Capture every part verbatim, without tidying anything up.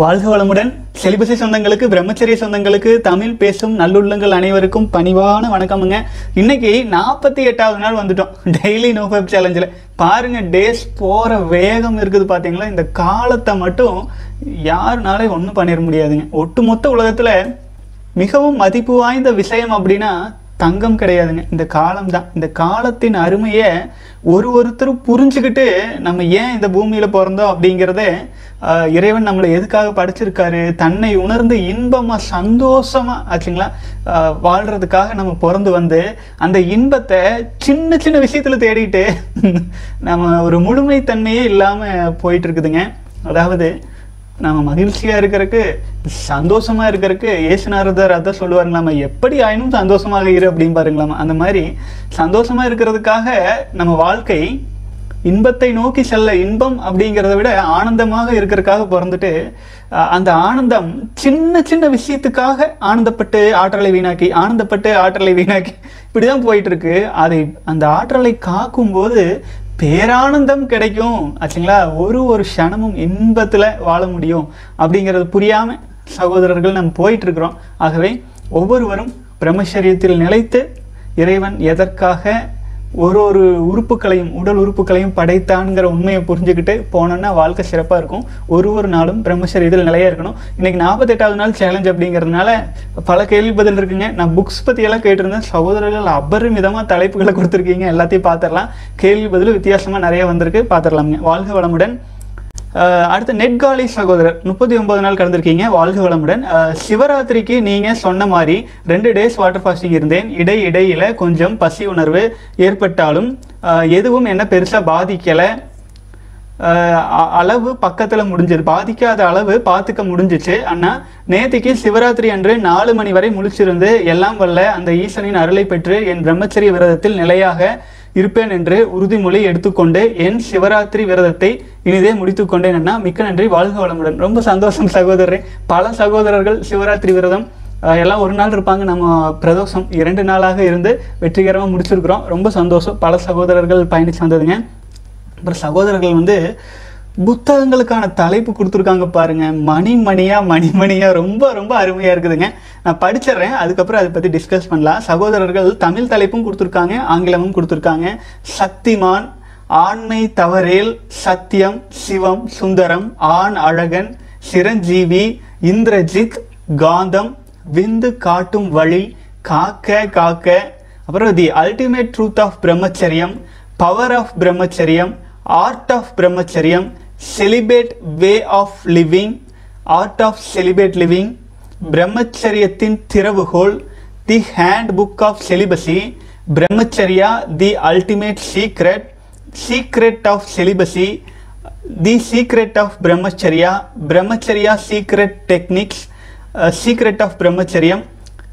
வாழ்க வளமுடன். செலிபசி சொந்தங்களுக்கு, பிரம்மச்சரிய சொந்தங்களுக்கு, தமிழ் பேசும் நல்லுள்ளங்கள் அனைவருக்கும் பணிவான வணக்கமுங்க. இன்னைக்கு நாற்பத்தி எட்டாவது நாள் வந்துட்டோம் டெய்லி நோ ஃபேப் சேலஞ்சில். பாருங்க, டேஸ் போகிற வேகம் இருக்குது பார்த்தீங்களா. இந்த காலத்தை மட்டும் யாருனாலே ஒன்றும் பண்ணிட முடியாதுங்க. ஒட்டுமொத்த உலகத்தில் மிகவும் மதிப்பு வாய்ந்த விஷயம் அப்படின்னா தங்கம் கிடையாதுங்க, இந்த காலம் தான். இந்த காலத்தின் அருமையை ஒரு ஒருத்தரும் புரிஞ்சுக்கிட்டு நம்ம ஏன் இந்த பூமியில் பிறந்தோம் அப்படிங்கிறத, இறைவன் நம்மளை எதுக்காக படைச்சிருக்காரு, தன்னை உணர்ந்து இன்பமாக சந்தோஷமாக ஆச்சுங்களா வாழ்கிறதுக்காக நம்ம பிறந்து வந்து அந்த இன்பத்தை சின்ன சின்ன விஷயத்தில் தேடிட்டு நம்ம ஒரு முழுமைத்தன்மையே இல்லாமல் போயிட்டுருக்குதுங்க. அதாவது நாம் மகிழ்ச்சியாக இருக்கிறதுக்கு, சந்தோஷமாக இருக்கிறதுக்கு ஏசுநாரதர் அதான் சொல்லுவாருங்களாமா, எப்படி ஆயினும் சந்தோஷமாக இரு அப்படின்னு பாருங்களாமா. அந்த மாதிரி சந்தோஷமாக இருக்கிறதுக்காக நம்ம வாழ்க்கை இன்பத்தை நோக்கி செல்ல, இன்பம் அப்படிங்கிறத விட ஆனந்தமாக இருக்கிறதுக்காக பிறந்துட்டு அந்த ஆனந்தம் சின்ன சின்ன விஷயத்துக்காக ஆனந்தப்பட்டு ஆற்றலை வீணாக்கி, ஆனந்தப்பட்டு ஆற்றலை வீணாக்கி இப்படி தான் போயிட்டுருக்கு. அதை அந்த ஆற்றலை காக்கும்போது பேரானந்தம் கிடைக்கும் ஆச்சுங்களா. ஒரு ஒரு க்ஷணமும் இன்பத்தில் வாழ முடியும் அப்படிங்கிறது புரியாமல் சகோதரர்கள் நம்ம போயிட்டுருக்குறோம். ஆகவே ஒவ்வொருவரும் பிரம்மச்சரியத்தில் நிலைத்து இறைவன் எதற்காக ஒரு ஒரு உறுப்புகளையும் உடல் உறுப்புகளையும் படைத்தான்ங்கிற உண்மையை புரிஞ்சுக்கிட்டு போனோன்னா வாழ்க்கை சிறப்பாக இருக்கும். ஒரு ஒரு நாளும் பிரம்மச்சரியத்தில் நிலையாக இருக்கணும். இன்றைக்கி நாற்பத்தெட்டாவது நாள் சேலஞ்ச் அப்படிங்கிறதுனால பல கேள்வி பதில் இருக்குங்க. நான் புக்ஸ் பற்றியெல்லாம் கேட்டிருந்தேன். சகோதரர்கள் அபரிமிதமாக தலைப்புகளை கொடுத்துருக்கீங்க. எல்லாத்தையும் பார்த்துடலாம். கேள்வி பதில் வித்தியாசமாக நிறையா வந்திருக்கு, பார்த்துடலாமுங்க. வாழ்க வளமுடன். அடுத்த நெட்காலி சகோதரர், முப்பத்தி ஒன்பது நாள் கடந்திருக்கீங்க. வாழ்க வளமுடன். சிவராத்திரிக்கு நீங்கள் சொன்ன மாதிரி ரெண்டு டேஸ் வாட்டர் ஃபாஸ்டிங் இருந்தேன். இடை இடையில் கொஞ்சம் பசி உணர்வு ஏற்பட்டாலும் எதுவும் என்ன பெருசாக பாதிக்கலை. அளவு பக்கத்தில் முடிஞ்சது, பாதிக்காத அளவு பார்த்துக்க முடிஞ்சிச்சு. ஆனால் நேற்றுக்கு சிவராத்திரி அன்று நாலு மணி வரை முழிச்சிருந்து எல்லாம் வல்ல அந்த ஈசனின் அருளை பெற்று என் பிரம்மச்சரிய விரதத்தில் நிலையாக இருப்பேன் என்று உறுதிமொழி எடுத்துக்கொண்டு என் சிவராத்திரி விரதத்தை இனிதே முடித்துக்கொண்டேன் அண்ணா. மிக்க நன்றி. வாழ்க வளமுடன். ரொம்ப சந்தோஷம் சகோதரரே. பல சகோதரர்கள் சிவராத்திரி விரதம் எல்லாம் ஒரு நாள் இருப்பாங்க. நம்ம பிரதோஷம் இரண்டு நாளாக இருந்து வெற்றிகரமாக முடிச்சிருக்கிறோம். ரொம்ப சந்தோஷம். பல சகோதரர்கள் பயணிச்சு வந்ததுங்க. அப்புறம் சகோதரர்கள் வந்து புத்தகங்களுக்கான தலைப்பு கொடுத்துருக்காங்க பாருங்க. மணிமணியாக மணிமணியாக ரொம்ப ரொம்ப அருமையாக இருக்குதுங்க. நான் படிச்சிடுறேன், அதுக்கப்புறம் அதை பற்றி டிஸ்கஸ் பண்ணலாம். சகோதரர்கள் தமிழ் தலைப்பும் கொடுத்துருக்காங்க, ஆங்கிலமும் கொடுத்துருக்காங்க. சக்திமான், ஆண்மை தவறேல், சத்தியம், சிவம், சுந்தரம், ஆண் அழகன், சிரஞ்சீவி, இந்திரஜித், காந்தம், விந்து காட்டும் வழி, காக்க காக்க, அப்புறம் the ultimate truth of brahmacharyam, power of brahmacharyam, art of brahmacharyam, celibate way of living, art of celibate living, பிரம்மச்சரியத்தின் திறவுகோல், the handbook of celibacy, brahmacharya the ultimate secret, secret of celibacy, the secret of brahmacharya, brahmacharya secret techniques, secret of brahmacharyam,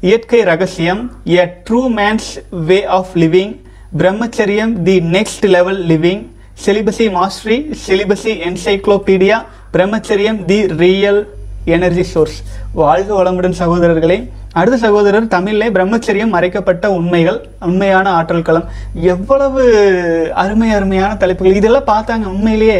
இயற்கை ரகசியம், a true man's way of living, brahmacharyam the next level living, celibacy mastery, celibacy encyclopedia, brahmacharyam the real energy source. வாழ்க வளமுடன் சகோதரர்களே. அடுத்த சகோதரர், தமிழிலே பிரம்மச்சரியம் மறைக்கப்பட்ட உண்மைகள், உண்மையான ஆற்றல் களம். எவ்வளவு அருமை அருமையான தலைப்புகள். இதெல்லாம் பார்த்தாங்க. உண்மையிலேயே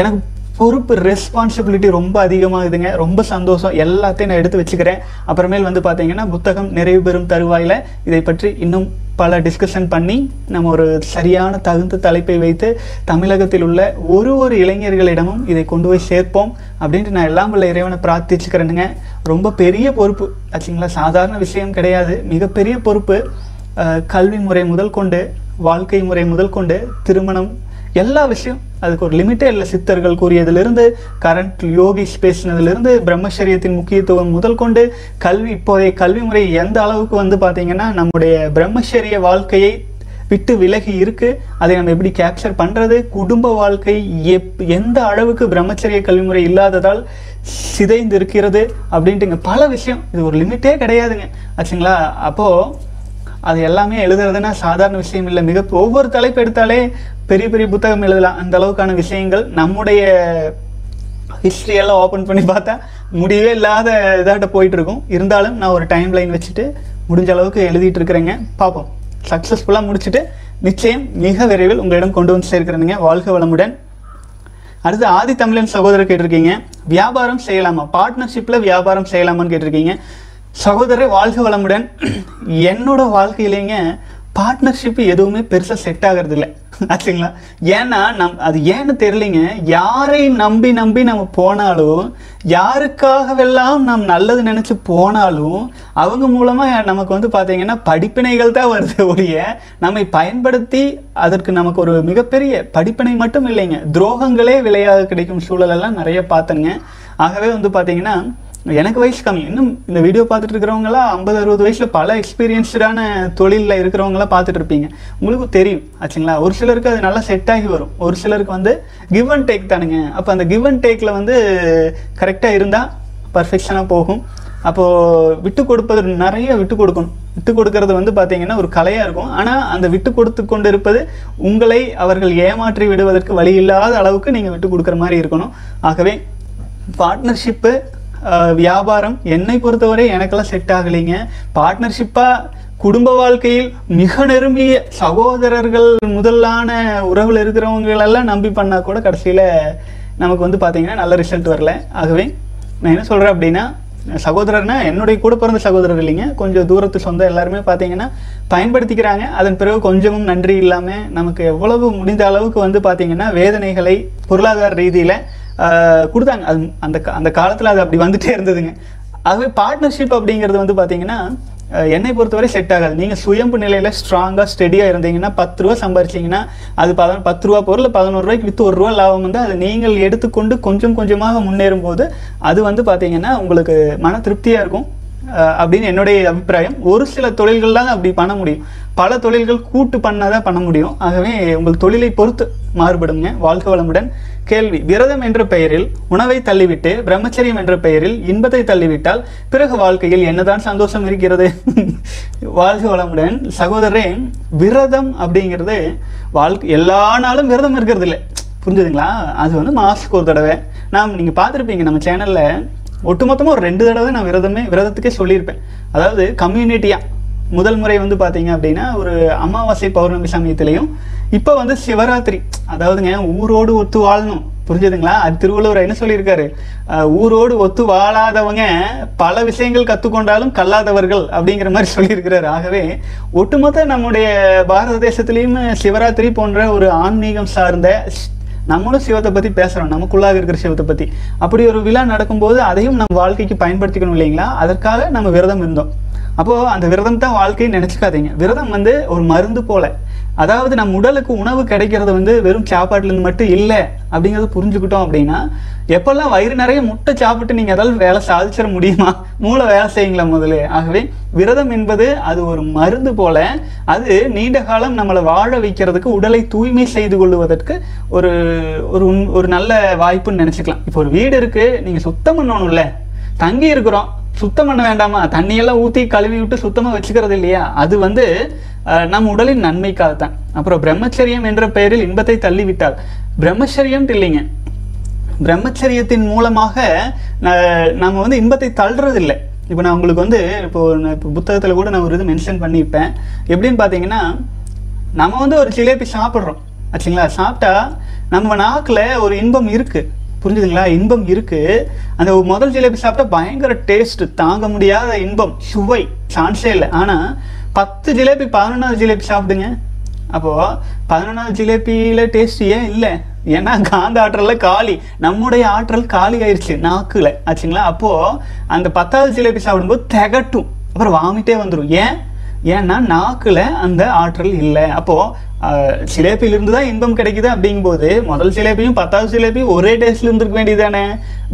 எனக்கு பொறுப்பு ரெஸ்பான்சிபிலிட்டி ரொம்ப அதிகமாகுதுங்க. ரொம்ப சந்தோஷம். எல்லாத்தையும் நான் எடுத்து வச்சுக்கிறேன். அப்புறமேல் வந்து பார்த்தீங்கன்னா புத்தகம் நிறைவு பெறும் தருவாயில் இதை பற்றி இன்னும் பல டிஸ்கஷன் பண்ணி நம்ம ஒரு சரியான தகுந்த தலைப்பை வைத்து தமிழகத்தில் உள்ள ஒரு ஒரு இளைஞர்களிடமும் இதை கொண்டு போய் சேர்ப்போம் அப்படின்ட்டு நான் எல்லாம் உள்ள இறைவனை பிரார்த்திச்சுக்கிறேனுங்க. ரொம்ப பெரிய பொறுப்பு ஆச்சுங்களா. சாதாரண விஷயம் கிடையாது. மிகப்பெரிய பொறுப்பு. கல்வி முறை முதல் கொண்டு, வாழ்க்கை முறை முதல் கொண்டு, திருமணம், எல்லா விஷயம் அதுக்கு ஒரு லிமிட்டே இல்லை. சித்தர்கள் கூறியதிலிருந்து, கரண்ட் யோகிஸ் பேசினதுலேருந்து, பிரம்மச்சரியத்தின் முக்கியத்துவம் முதல் கொண்டு, கல்வி, இப்போதைய கல்வி முறை எந்த அளவுக்கு வந்து பார்த்திங்கன்னா நம்முடைய பிரம்மச்சரிய வாழ்க்கையை விட்டு விலகி இருக்குது, அதை நம்ம எப்படி கேப்சர் பண்ணுறது, குடும்ப வாழ்க்கை எப் எந்த அளவுக்கு பிரம்மச்சரிய கல்விமுறை இல்லாததால் சிதைந்து இருக்கிறது அப்படின்ட்டுங்க பல விஷயம். இது ஒரு லிமிட்டே கிடையாதுங்க ஆச்சுங்களா. அப்போது அது எல்லாமே எழுதுறதுன்னா சாதாரண விஷயம் இல்லை. மிக ஒவ்வொரு தலைப்பு எடுத்தாலே பெரிய பெரிய புத்தகம் எழுதலாம். அந்த அளவுக்கான விஷயங்கள் நம்முடைய ஹிஸ்ட்ரியெல்லாம் ஓப்பன் பண்ணி பார்த்தா முடியவே இல்லாத இதாகிட்ட போயிட்டுருக்கும். இருந்தாலும் நான் ஒரு டைம் லைன் வச்சுட்டு முடிஞ்ச அளவுக்கு எழுதிட்டு இருக்கிறேங்க. பார்ப்போம், சக்ஸஸ்ஃபுல்லாக முடிச்சுட்டு நிச்சயம் மிக விரைவில் உங்களிடம் கொண்டு வந்து சேர்க்கிறேனுங்க. வாழ்க வளமுடன். அடுத்து ஆதி தமிழன் சகோதரர் கேட்டிருக்கீங்க, வியாபாரம் செய்யலாமா, பார்ட்னர்ஷிப்பில் வியாபாரம் செய்யலாமான்னு கேட்டிருக்கீங்க. சகோதரர் வாழ்க வளமுடன். என்னோட வாழ்க்கையிலேங்க பார்ட்னர்ஷிப்பு எதுவுமே பெருசாக செட் ஆகிறது இல்லை ஆச்சுங்களா. ஏன்னா நம் அது ஏன்னு தெரியலைங்க, யாரை நம்பி நம்பி நம்ம போனாலும், யாருக்காகவெல்லாம் நாம் நல்லது நினச்சி போனாலும், அவங்க மூலமாக நமக்கு வந்து பார்த்திங்கன்னா படிப்பினைகள் தான் வருது ஒழிய நம்மை பயன்படுத்தி அதற்கு நமக்கு ஒரு மிகப்பெரிய படிப்பினை மட்டும் இல்லைங்க, துரோகங்களே விலையாக கிடைக்கும் சூழலெல்லாம் நிறைய பார்த்தேங்க. ஆகவே வந்து பார்த்திங்கன்னா எனக்கு வயசு கம்மி, இன்னும் இந்த வீடியோ பார்த்துட்டு இருக்கிறவங்களாம் ஐம்பது அறுபது வயசில் பல எக்ஸ்பீரியன்ஸ்டான தொழிலில் இருக்கிறவங்களாம் பார்த்துட்டு இருப்பீங்க, உங்களுக்கு தெரியும் ஆச்சுங்களா. ஒரு சிலருக்கு அது நல்லா செட் ஆகி வரும், ஒரு சிலருக்கு வந்து கிவ் அண்ட் டேக் தானுங்க. அப்போ அந்த கிவ் அண்ட் டேக்கில் வந்து கரெக்டாக இருந்தால் பர்ஃபெக்ஷனாக போகும். அப்போது விட்டு கொடுப்பது, நிறைய விட்டு கொடுக்கணும். விட்டு கொடுக்கறது வந்து பார்த்திங்கன்னா ஒரு கலையாக இருக்கும். ஆனால் அந்த விட்டு கொடுத்து கொண்டு இருப்பது உங்களை அவர்கள் ஏமாற்றி விடுவதற்கு வழி இல்லாத அளவுக்கு நீங்கள் விட்டு கொடுக்குற மாதிரி இருக்கணும். ஆகவே பார்ட்னர்ஷிப்பு வியாபாரம் என்னை பொறுத்தவரை எனக்கெல்லாம் செட் ஆகலைங்க. பார்ட்னர்ஷிப்பாக குடும்ப வாழ்க்கையில் மிக நெருங்கிய சகோதரர்கள் முதலான உறவில் இருக்கிறவங்களெல்லாம் நம்பி பண்ணால் கூட கடைசியில் நமக்கு வந்து பார்த்திங்கன்னா நல்ல ரிசல்ட் வரல. ஆகவே நான் என்ன சொல்கிறேன் அப்படின்னா, சகோதரர்னா என்னுடைய கூட பிறந்த சகோதரர் இல்லைங்க, கொஞ்சம் தூரத்து சொந்தம் எல்லாருமே பார்த்திங்கன்னா பயன்படுத்திக்கிறாங்க. அதன் பிறகு கொஞ்சமும் நன்றி இல்லாமல் நமக்கு எவ்வளவு முடிந்த அளவுக்கு வந்து பார்த்திங்கன்னா வேதனைகளை பொருளாதார ரீதியில் கொடுத்தாங்க. அது அந்த அந்த காலத்தில் அது அப்படி வந்துகிட்டே இருந்ததுங்க. ஆகவே பார்ட்னர்ஷிப் அப்படிங்கிறது வந்து பார்த்திங்கன்னா என்னை பொறுத்தவரை செட் ஆகாது. நீங்கள் சுயம்பு நிலையில் ஸ்ட்ராங்காக ஸ்டெடியாக இருந்தீங்கன்னா, பத்து ரூபா சம்பாரிச்சிங்கன்னா அது பதினொரு பத்து ரூபா பொருள் பதினோரு ரூபாய்க்கு விற்று ஒரு ரூபா லாபம் வந்து அது நீங்கள் எடுத்துக்கொண்டு கொஞ்சம் கொஞ்சமாக முன்னேறும் போது அது வந்து பார்த்திங்கன்னா உங்களுக்கு மன திருப்தியாக இருக்கும் அப்படின்னு என்னுடைய அபிப்பிராயம். ஒரு சில தொழில்கள் தான் அப்படி பண்ண முடியும், பல தொழில்கள் கூட்டு பண்ணால் தான் பண்ண முடியும். ஆகவே உங்கள் தொழிலை பொறுத்து மாறுபடுங்க. வாழ்க வளமுடன். கேள்வி: விரதம் என்ற பெயரில் உணவை தள்ளிவிட்டு, பிரம்மச்சரியம் என்ற பெயரில் இன்பத்தை தள்ளிவிட்டால் பிறகு வாழ்க்கையில் என்னதான் சந்தோஷம் இருக்கிறது? வாழ்க வளமுடன். சகோதரரே, விரதம் அப்படிங்கிறது வாழ்க்கை எல்லா நாளும் விரதம் இருக்கிறது இல்லை, புரிஞ்சுதுங்களா. அது வந்து மாதத்துக்கு ஒரு தடவை நாம், நீங்கள் பார்த்துருப்பீங்க நம்ம சேனலில் ஒட்டுமொத்தமாக ஒரு ரெண்டு தடவை நான் விரதமே விரதத்துக்கே சொல்லியிருப்பேன். அதாவது கம்யூனிட்டியாக முதல் முறை வந்து பார்த்தீங்க அப்படின்னா ஒரு அமாவாசை பௌர்ணமி சமயத்துலேயும், இப்போ வந்து சிவராத்திரி. அதாவதுங்க ஊரோடு ஒத்து வாழணும், புரிஞ்சுதுங்களா. அது திருவள்ளுவர் என்ன சொல்லியிருக்காரு, ஊரோடு ஒத்து வாழாதவங்க பல விஷயங்கள் கற்றுக்கொண்டாலும் கல்லாதவர்கள் அப்படிங்கிற மாதிரி சொல்லியிருக்கிறாரு. ஆகவே ஒட்டுமொத்த நம்முடைய பாரத தேசத்துலேயும் சிவராத்திரி போன்ற ஒரு ஆன்மீகம் சார்ந்த, நம்மளும் சிவத்தை பற்றி பேசுகிறோம், நமக்குள்ளாக இருக்கிற சிவத்தை பற்றி, அப்படி ஒரு விழா நடக்கும்போது அதையும் நம்ம வாழ்க்கைக்கு பயன்படுத்திக்கணும் இல்லைங்களா. அதற்காக நம்ம விரதம் இருந்தோம். அப்போது அந்த விரதம் தான் வாழ்க்கைன்னு நினச்சிக்காதீங்க. விரதம் வந்து ஒரு மருந்து போல், அதாவது நம்ம உடலுக்கு உணவு கிடைக்கிறது வந்து வெறும் சாப்பாட்டிலேருந்து மட்டும் இல்லை அப்படிங்கிறது புரிஞ்சுக்கிட்டோம் அப்படின்னா, எப்போல்லாம் வயிறு நிறைய முட்டை சாப்பிட்டு நீங்கள் அதாவது வேலை சாதிச்சிட முடியுமா, மூளை வேலை செய்யுங்களா முதல்ல. ஆகவே விரதம் என்பது அது ஒரு மருந்து போல், அது நீண்ட காலம் நம்மளை வாழ வைக்கிறதுக்கு, உடலை தூய்மை செய்து கொள்ளுவதற்கு ஒரு ஒரு நல்ல வாய்ப்புன்னு நினச்சிக்கலாம். இப்போ ஒரு வீடு இருக்குது, நீங்கள் சுத்தம் பண்ணணும்ல, தங்கி இருக்கிறோம், சுத்தம் பண்ண வேண்டாமா, தண்ணியெல்லாம் ஊற்றி கழுவி விட்டு சுத்தமாக வச்சுக்கிறது இல்லையா, அது வந்து நம் உடலின் நன்மைக்காகத்தான். அப்புறம் பிரம்மச்சரியம் என்ற பெயரில் இன்பத்தை தள்ளிவிட்டால், பிரம்மச்சரியம் இல்லைங்க, பிரம்மச்சரியத்தின் மூலமாக நம்ம வந்து இன்பத்தை தள்ளுறதில்லை. இப்போ நான் உங்களுக்கு வந்து இப்போது நான் இப்போ புத்தகத்தில் கூட நான் ஒரு இது மென்ஷன் பண்ணியிருப்பேன். எப்படின்னு பார்த்தீங்கன்னா, நம்ம வந்து ஒரு ஜிலேபி சாப்பிட்றோம் ஆச்சுங்களா, சாப்பிட்டா நம்ம நாக்கில் ஒரு இன்பம் இருக்குது, புரிஞ்சுதுங்களா, இன்பம் இருக்குது. அந்த முதல் ஜிலேபி சாப்பிட்டா பயங்கர டேஸ்ட்டு, தாங்க முடியாத இன்பம், சுவை, சான்ஸே இல்லை. ஆனால் பத்து ஜிலேபி பதினொன்றாவது ஜிலேபி சாப்பிடுங்க, அப்போது பதினொன்றாவது ஜிலேபியில் டேஸ்ட்டு ஏன் இல்லை, ஏன்னா காந்த ஆற்றலில் காலி, நம்முடைய ஆற்றல் காலி ஆயிடுச்சு நாக்கில் ஆச்சுங்களா. அப்போது அந்த பத்தாவது ஜிலேபி சாப்பிடும்போது திகட்டும், அப்புறம் வாமிட்டே வந்துடும். ஏன்? ஏன்னா நாக்கில் அந்த ஆற்றல் இல்லை. அப்போது சிலேப்பிலிருந்து தான் இன்பம் கிடைக்குது அப்படிங்கும்போது முதல் சிலேப்பியும் பத்தாவது சிலேப்பியும் ஒரே டேஸ்ட்ல இருந்துருக்க வேண்டியதானே.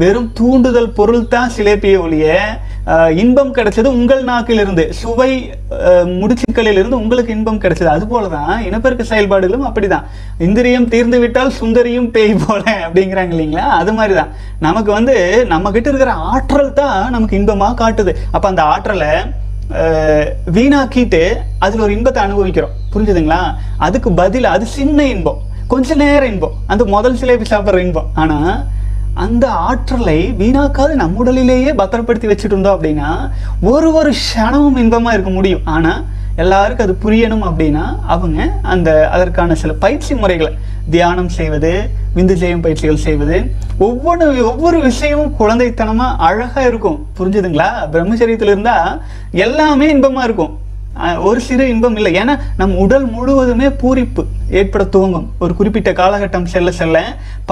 வெறும் தூண்டுதல் பொருள் தான் சிலேப்பியை ஒழிய இன்பம் கிடைச்சது உங்கள் நாக்கிலிருந்து, சுவை முடிச்சுக்களிலிருந்து உங்களுக்கு இன்பம் கிடைச்சது. அதுபோல தான் இனப்பெருக்க செயல்பாடுகளும் அப்படி தான். இந்திரியம் தீர்ந்து விட்டால் சுந்தரியும் பேய் போல அப்படிங்கிறாங்க இல்லைங்களா, அது மாதிரி தான் நமக்கு வந்து நம்மக்கிட்ட இருக்கிற ஆற்றல் தான் நமக்கு இன்பமாக காட்டுது. அப்போ அந்த ஆற்றலை வீணாக்கிட்டு அதில் ஒரு இன்பத்தை அனுபவிக்கிறோம், புரிஞ்சுதுங்களா. அதுக்கு பதில் அது சின்ன இன்பம், கொஞ்ச நேரம் இன்பம், அந்த முதல் சிலேபி சாப்பிட்ற இன்பம். ஆனால் அந்த ஆற்றலை வீணாக்காது நம்ம உடலிலேயே பத்திரப்படுத்தி வச்சுட்டு இருந்தோம் அப்படின்னா ஒரு ஒரு க்ஷணமும் இன்பமாக இருக்க முடியும். ஆனால் எல்லாருக்கும் அது புரியணும் அப்படின்னா அவங்க அந்த அதற்கான சில பயிற்சி முறைகளை, தியானம் செய்வது, விந்து ஜெயம் பயிற்சிகள் செய்வது ஒவ்வொரு ஒவ்வொரு விஷயமும் குழந்தைத்தனமாக அழகாக இருக்கும். புரிஞ்சுதுங்களா? பிரம்மச்சரியத்தில் இருந்தால் எல்லாமே இன்பமாக இருக்கும், ஒரு சிறு இன்பம் இல்லை. ஏன்னா நம் உடல் முழுவதுமே பூரிப்பு ஏற்பட துவங்கும். ஒரு குறிப்பிட்ட காலகட்டம் செல்ல செல்ல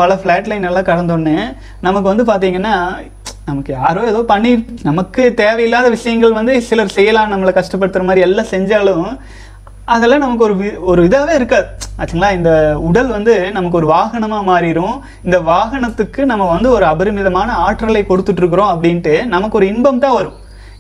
பல ஃப்ளாட் லைன் எல்லாம் கடந்தோடனே நமக்கு வந்து பார்த்திங்கன்னா நமக்கு யாரோ ஏதோ பண்ணி நமக்கு தேவையில்லாத விஷயங்கள் வந்து சிலர் செய்யலாம், நம்மளை கஷ்டப்படுத்துகிற மாதிரி எல்லாம் செஞ்சாலும் அதெல்லாம் நமக்கு ஒரு ஒரு இதாகவே இருக்காது. ஆச்சுங்களா? இந்த உடல் வந்து நமக்கு ஒரு வாகனமாக மாறிடும். இந்த வாகனத்துக்கு நம்ம வந்து ஒரு அபரிமிதமான ஆற்றலை கொடுத்துட்ருக்குறோம் அப்படின்ட்டு நமக்கு ஒரு இன்பம் தான் வரும்.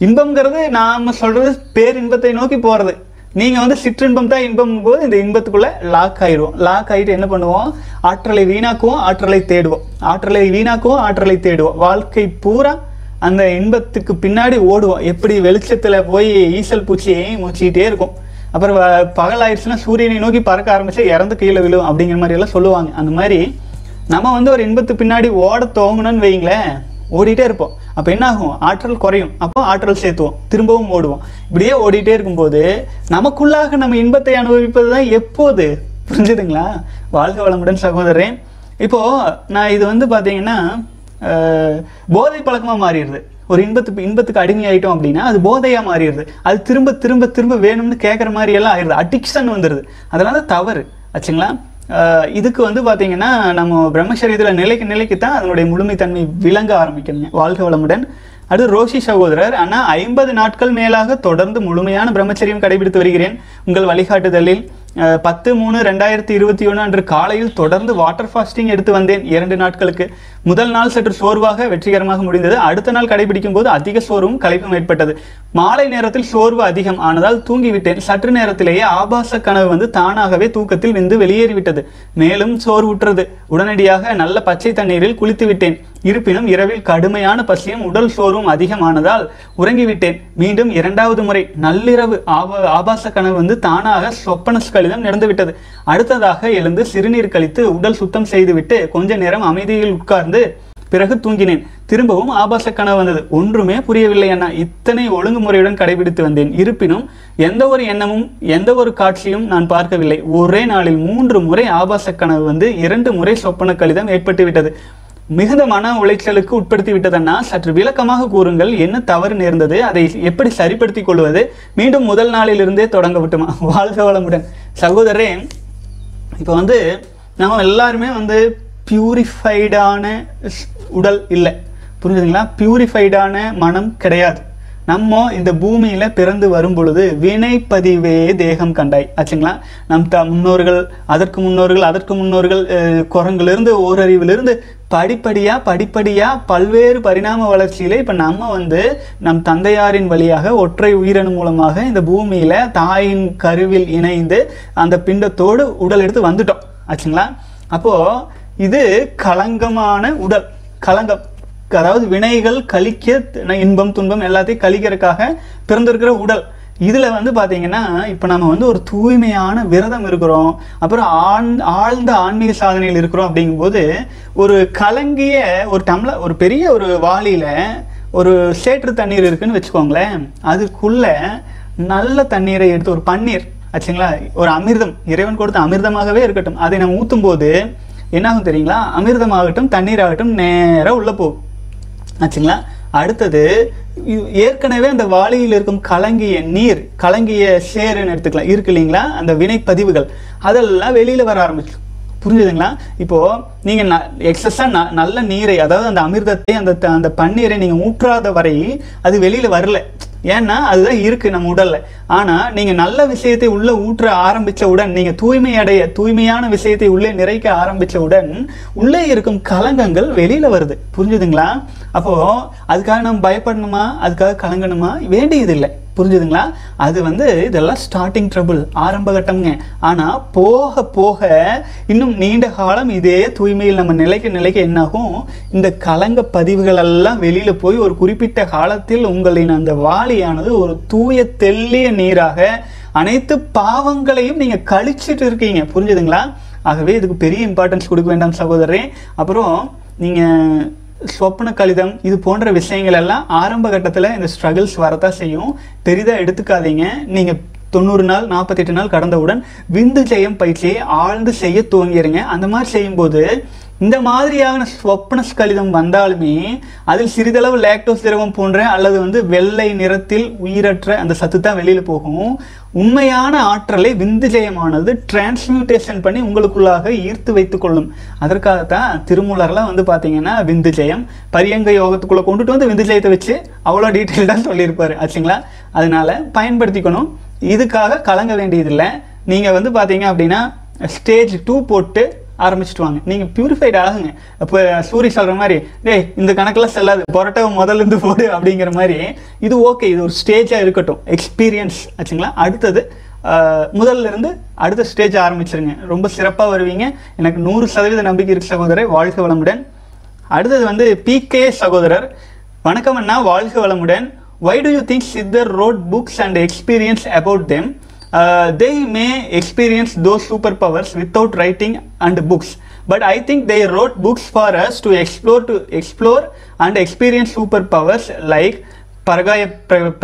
இன்பம்ங்கிறது நாம் சொல்கிறது பேரின்பத்தை நோக்கி போகிறது. நீங்கள் வந்து சிற்றின்பம் தான் இன்பம் போது இந்த இன்பத்துக்குள்ளே லாக் ஆகிடுவோம். லாக் ஆகிட்டு என்ன பண்ணுவோம்? ஆற்றலை வீணாக்குவோம், ஆற்றலை தேடுவோம். ஆற்றலை வீணாக்குவோம், ஆற்றலை தேடுவோம். வாழ்க்கை பூரா அந்த இன்பத்துக்கு பின்னாடி ஓடுவோம். எப்படி வெளிச்சத்தில் போய் ஈசல் பூச்சியை மூச்சிக்கிட்டே இருக்கும். அப்புறம் பகல் ஆயிடுச்சுன்னா சூரியனை நோக்கி பறக்க ஆரம்பிச்சா இறந்து கீழே விழும் அப்படிங்கிற மாதிரி எல்லாம் சொல்லுவாங்க. அந்த மாதிரி நம்ம வந்து ஒரு இன்பத்து பின்னாடி ஓட துவங்கணும்னு வைங்களேன், ஓடிட்டே இருப்போம். அப்போ என்ன ஆகும்? ஆற்றல் குறையும். அப்போ ஆற்றல் சேர்த்துவோம், திரும்பவும் ஓடுவோம். இப்படியே ஓடிட்டே இருக்கும்போது நமக்குள்ளாக நம்ம இன்பத்தை அனுபவிப்பது தான் எப்போது. புரிஞ்சுதுங்களா? வாழ்க வளமுடன் சகோதரன். இப்போது நான் இது வந்து பார்த்தீங்கன்னா போதை பழக்கமாக மாறிடுது. ஒரு இன்பத்து இன்பத்துக்கு அடிமையாயிட்டோம் அப்படின்னா அது போதையாக மாறிடுது. அது திரும்ப திரும்ப திரும்ப வேணும்னு கேட்குற மாதிரி எல்லாம் ஆயிடுது, அடிக்ஷன் வந்துடுது. அதனால தவறு. ஆச்சுங்களா? இதுக்கு வந்து பார்த்திங்கன்னா நம்ம பிரம்மச்சரியத்தில் நிலைக்கு நிலைக்கு தான் அதனுடைய முழுமைத்தன்மை விளங்க ஆரம்பிக்கணுங்க. வாழ்க வளமுடன். அது ரோஷி சகோதரர், ஆனால் ஐம்பது நாட்கள் மேலாக தொடர்ந்து முழுமையான பிரம்மச்சரியம் கடைபிடித்து வருகிறேன். உங்கள் வழிகாட்டுதலில் பத்து மூணு ரெண்டாயிரத்தி இருபத்தி ஒன்று அன்று காலையில் தொடர்ந்து வாட்டர் ஃபாஸ்டிங் எடுத்து வந்தேன் இரண்டு நாட்களுக்கு. முதல் நாள் சற்று சோர்வாக வெற்றிகரமாக முடிந்தது. அடுத்த நாள் கடைபிடிக்கும் போது அதிக சோர்வும் களைப்பும் ஏற்பட்டது. மாலை நேரத்தில் சோர்வு அதிகம் ஆனதால் தூங்கிவிட்டேன். சற்று நேரத்திலேயே ஆபாச கனவு வந்து தானாகவே தூக்கத்தில் விந்து வெளியேறிவிட்டது. மேலும் சோர்வுற்றது. உடனடியாக நல்ல பச்சை தண்ணீரில் குளித்து விட்டேன். இருப்பினும் இரவில் கடுமையான பசியும் உடல் சோர்வும் அதிகமானதால் உறங்கிவிட்டேன். மீண்டும் இரண்டாவது முறை நள்ளிரவு ஆபா ஆபாச கனவு வந்து தானாக சொப்பன கலிதம் நடந்துவிட்டது. அடுத்ததாக எழுந்து சிறுநீர் கழித்து உடல் சுத்தம் செய்துவிட்டு கொஞ்ச நேரம் அமைதியில் உட்கார்ந்து பிறகு தூங்கினேன். திரும்பவும் ஆபாச கனவு வந்தது. ஒன்றுமே புரியவில்லை அண்ணா. இத்தனை ஒழுங்குமுறையுடன் கடைபிடித்து வந்தேன். இருப்பினும் எந்த ஒரு எண்ணமும் எந்த ஒரு காட்சியும் நான் பார்க்கவில்லை. ஒரே நாளில் மூன்று முறை ஆபாச கனவு வந்து இரண்டு முறை சொப்பன கலிதம் ஏற்பட்டுவிட்டது. மிகுந்த மன உளைச்சலுக்கு உட்படுத்தி விட்டதன்னா சற்று விளக்கமாக கூறுங்கள். என்ன தவறு நேர்ந்தது? அதை எப்படி சரிப்படுத்தி கொள்வது? மீண்டும் முதல் நாளிலிருந்தே தொடங்க விட்டுமா? வாழ்க வளமுடன் சகோதரே. இப்போ வந்து நம்ம எல்லாருமே வந்து பியூரிஃபைடான உடல் இல்லை. புரிஞ்சுதுங்களா? பியூரிஃபைடான மனம் கிடையாது. நம்ம இந்த பூமியில் பிறந்து வரும் பொழுது வினைப்பதிவே தேகம் கண்டாய். ஆச்சுங்களா? நம் த முன்னோர்கள் அதற்கு முன்னோர்கள் அதற்கு முன்னோர்கள் குரங்கிலிருந்து ஓரறிவிலிருந்து படிப்படியாக படிப்படியாக பல்வேறு பரிணாம வளர்ச்சியில் இப்போ நம்ம வந்து நம் தந்தையாரின் வழியாக ஒற்றை உயிரணு மூலமாக இந்த பூமியில் தாயின் கருவில் இணைந்து அந்த பிண்டத்தோடு உடல் எடுத்து வந்துட்டோம். ஆச்சுங்களா? அப்போது இது களங்கமான உடல். களங்கம் அதாவது வினைகள் கழிக்க இன்பம் துன்பம் எல்லாத்தையும் கழிக்கிறதுக்காக பிறந்திருக்கிற உடல். இதில் வந்து பார்த்திங்கன்னா இப்போ நம்ம வந்து ஒரு தூய்மையான விரதம் இருக்கிறோம், அப்புறம் ஆழ் ஆழ்ந்த ஆன்மீக சாதனையில் இருக்கிறோம். அப்படிங்கும்போது ஒரு கலங்கிய ஒரு டம்ள ஒரு பெரிய ஒரு வாளியில் ஒரு சேற்று தண்ணீர் இருக்குதுன்னு வச்சுக்கோங்களேன். அதுக்குள்ளே நல்ல தண்ணீரை எடுத்து ஒரு பன்னீர் ஆச்சுங்களா ஒரு அமிர்தம் இறைவன் கொடுத்த அமிர்தமாகவே இருக்கட்டும், அதை நம்ம ஊற்றும் போது என்னாகும் தெரியுங்களா? அமிர்தமாகட்டும் தண்ணீர் ஆகட்டும் நேராக உள்ளே போகும். ஆச்சுங்களா? அடுத்தது ஏற்கனவே அந்த வாளியில் இருக்கும் கலங்கிய நீர் கலங்கிய சேருன்னு எடுத்துக்கலாம் இருக்கு இல்லைங்களா, அந்த வினைப்பதிவுகள் அதெல்லாம் வெளியில் வர ஆரம்பிச்சு. புரிஞ்சுதுங்களா? இப்போது நீங்கள் ந எக்ஸஸாக ந நல்ல நீரை அதாவது அந்த அமிர்தத்தை அந்த அந்த பன்னீரை நீங்கள் ஊற்றாத வரை அது வெளியில் வரல. ஏன்னா அதுதான் இருக்குது நம்ம உடலில். ஆனால் நீங்கள் நல்ல விஷயத்தை உள்ளே ஊற்ற ஆரம்பித்தவுடன் நீங்கள் தூய்மை அடைய தூய்மையான விஷயத்தை உள்ளே நிறைக்க ஆரம்பித்தவுடன் உள்ளே இருக்கும் கலங்கங்கள் வெளியில் வருது. புரிஞ்சுதுங்களா? அப்போது அதுக்காக நம்ம பயப்படணுமா? அதுக்காக கலங்கணுமா? வேண்டியதில்லை. புரிஞ்சுதுங்களா? அது வந்து இதெல்லாம் ஸ்டார்டிங் ட்ரபுள், ஆரம்ப கட்டம்ங்க. ஆனால் போக போக இன்னும் நீண்ட காலம் இதே தூய்மையில் நம்ம நிலைக்க நிலைக்க என்னாகும், இந்த கலங்க பதிவுகள் எல்லாம் வெளியில் போய் ஒரு குறிப்பிட்ட காலத்தில் உங்களின் அந்த வாளியானது ஒரு தூய தெல்லிய நீராக அனைத்து பாவங்களையும் நீங்கள் கழிச்சிட்டு இருக்கீங்க. புரிஞ்சுதுங்களா? ஆகவே இதுக்கு பெரிய இம்பார்ட்டன்ஸ் கொடுக்க வேண்டாம் சகோதரரே. அப்புறம் நீங்கள் சொப்பன கலிதம் இது போன்ற விஷயங்கள் எல்லாம் ஆரம்ப கட்டத்தில் இந்த ஸ்ட்ரகிள்ஸ் வரதான் செய்யும். பெரிதாக எடுத்துக்காதீங்க. நீங்கள் தொண்ணூறு நாள் நாற்பத்தெட்டு நாள் கடந்தவுடன் விந்து ஜெயம் பயிற்சியை ஆழ்ந்து செய்ய துவங்கிடுங்க. அந்த மாதிரி செய்யும்போது இந்த மாதிரியான சொப்பன ஸ்கலிதம் வந்தாலுமே அதில் சிறிதளவு லாக்டோஸ் திரவம் போன்ற அல்லது வந்து வெள்ளை நிறத்தில் உயிரற்ற அந்த சத்து தான் வெளியில போகும். உண்மையான ஆற்றலை விந்துஜயமானது டிரான்ஸ்மியூட்டேஷன் பண்ணி உங்களுக்குள்ளாக ஈர்த்து வைத்துக்கொள்ளும். அதற்காக தான் திருமூலர்லாம் வந்து பார்த்தீங்கன்னா விந்துஜயம் பரியங்க யோகத்துக்குள்ளே கொண்டுட்டு வந்து விந்துஜயத்தை வச்சு அவ்வளோ டீட்டெயில்டாக சொல்லியிருப்பார் ஆச்சுங்களா. அதனால் பயன்படுத்திக்கணும். இதுக்காக கலங்க வேண்டியதில்லை. நீங்கள் வந்து பார்த்தீங்க அப்படின்னா ஸ்டேஜ் டூ போட்டு ஆரம்பிச்சுட்டு வாங்க. நீங்கள் பியூரிஃபைட் ஆகுங்க. இப்போ சூரி சொல்கிற மாதிரி டேய் இந்த கணக்கெல்லாம் செல்லாது புரட்டை முதல்ல இருந்து போடு அப்படிங்கிற மாதிரி இது ஓகே, இது ஒரு ஸ்டேஜாக இருக்கட்டும், எக்ஸ்பீரியன்ஸ் ஆச்சுங்களா. அடுத்தது முதல்ல இருந்து அடுத்த ஸ்டேஜ் ஆரம்பிச்சிருங்க. ரொம்ப சிறப்பாக வருவீங்க. எனக்கு நூறு சதவீத நம்பிக்கை இருக்கு சகோதரரை. வாழ்க வளமுடன். அடுத்தது வந்து பிகே சகோதரர், வணக்கம் அண்ணா, வாழ்க வளமுடன். Why do you think Siddhar wrote books and experience about them? Uh, they may experience those superpowers without writing and books, but I think they wrote books for us to explore to explore and experience superpowers like Paragaya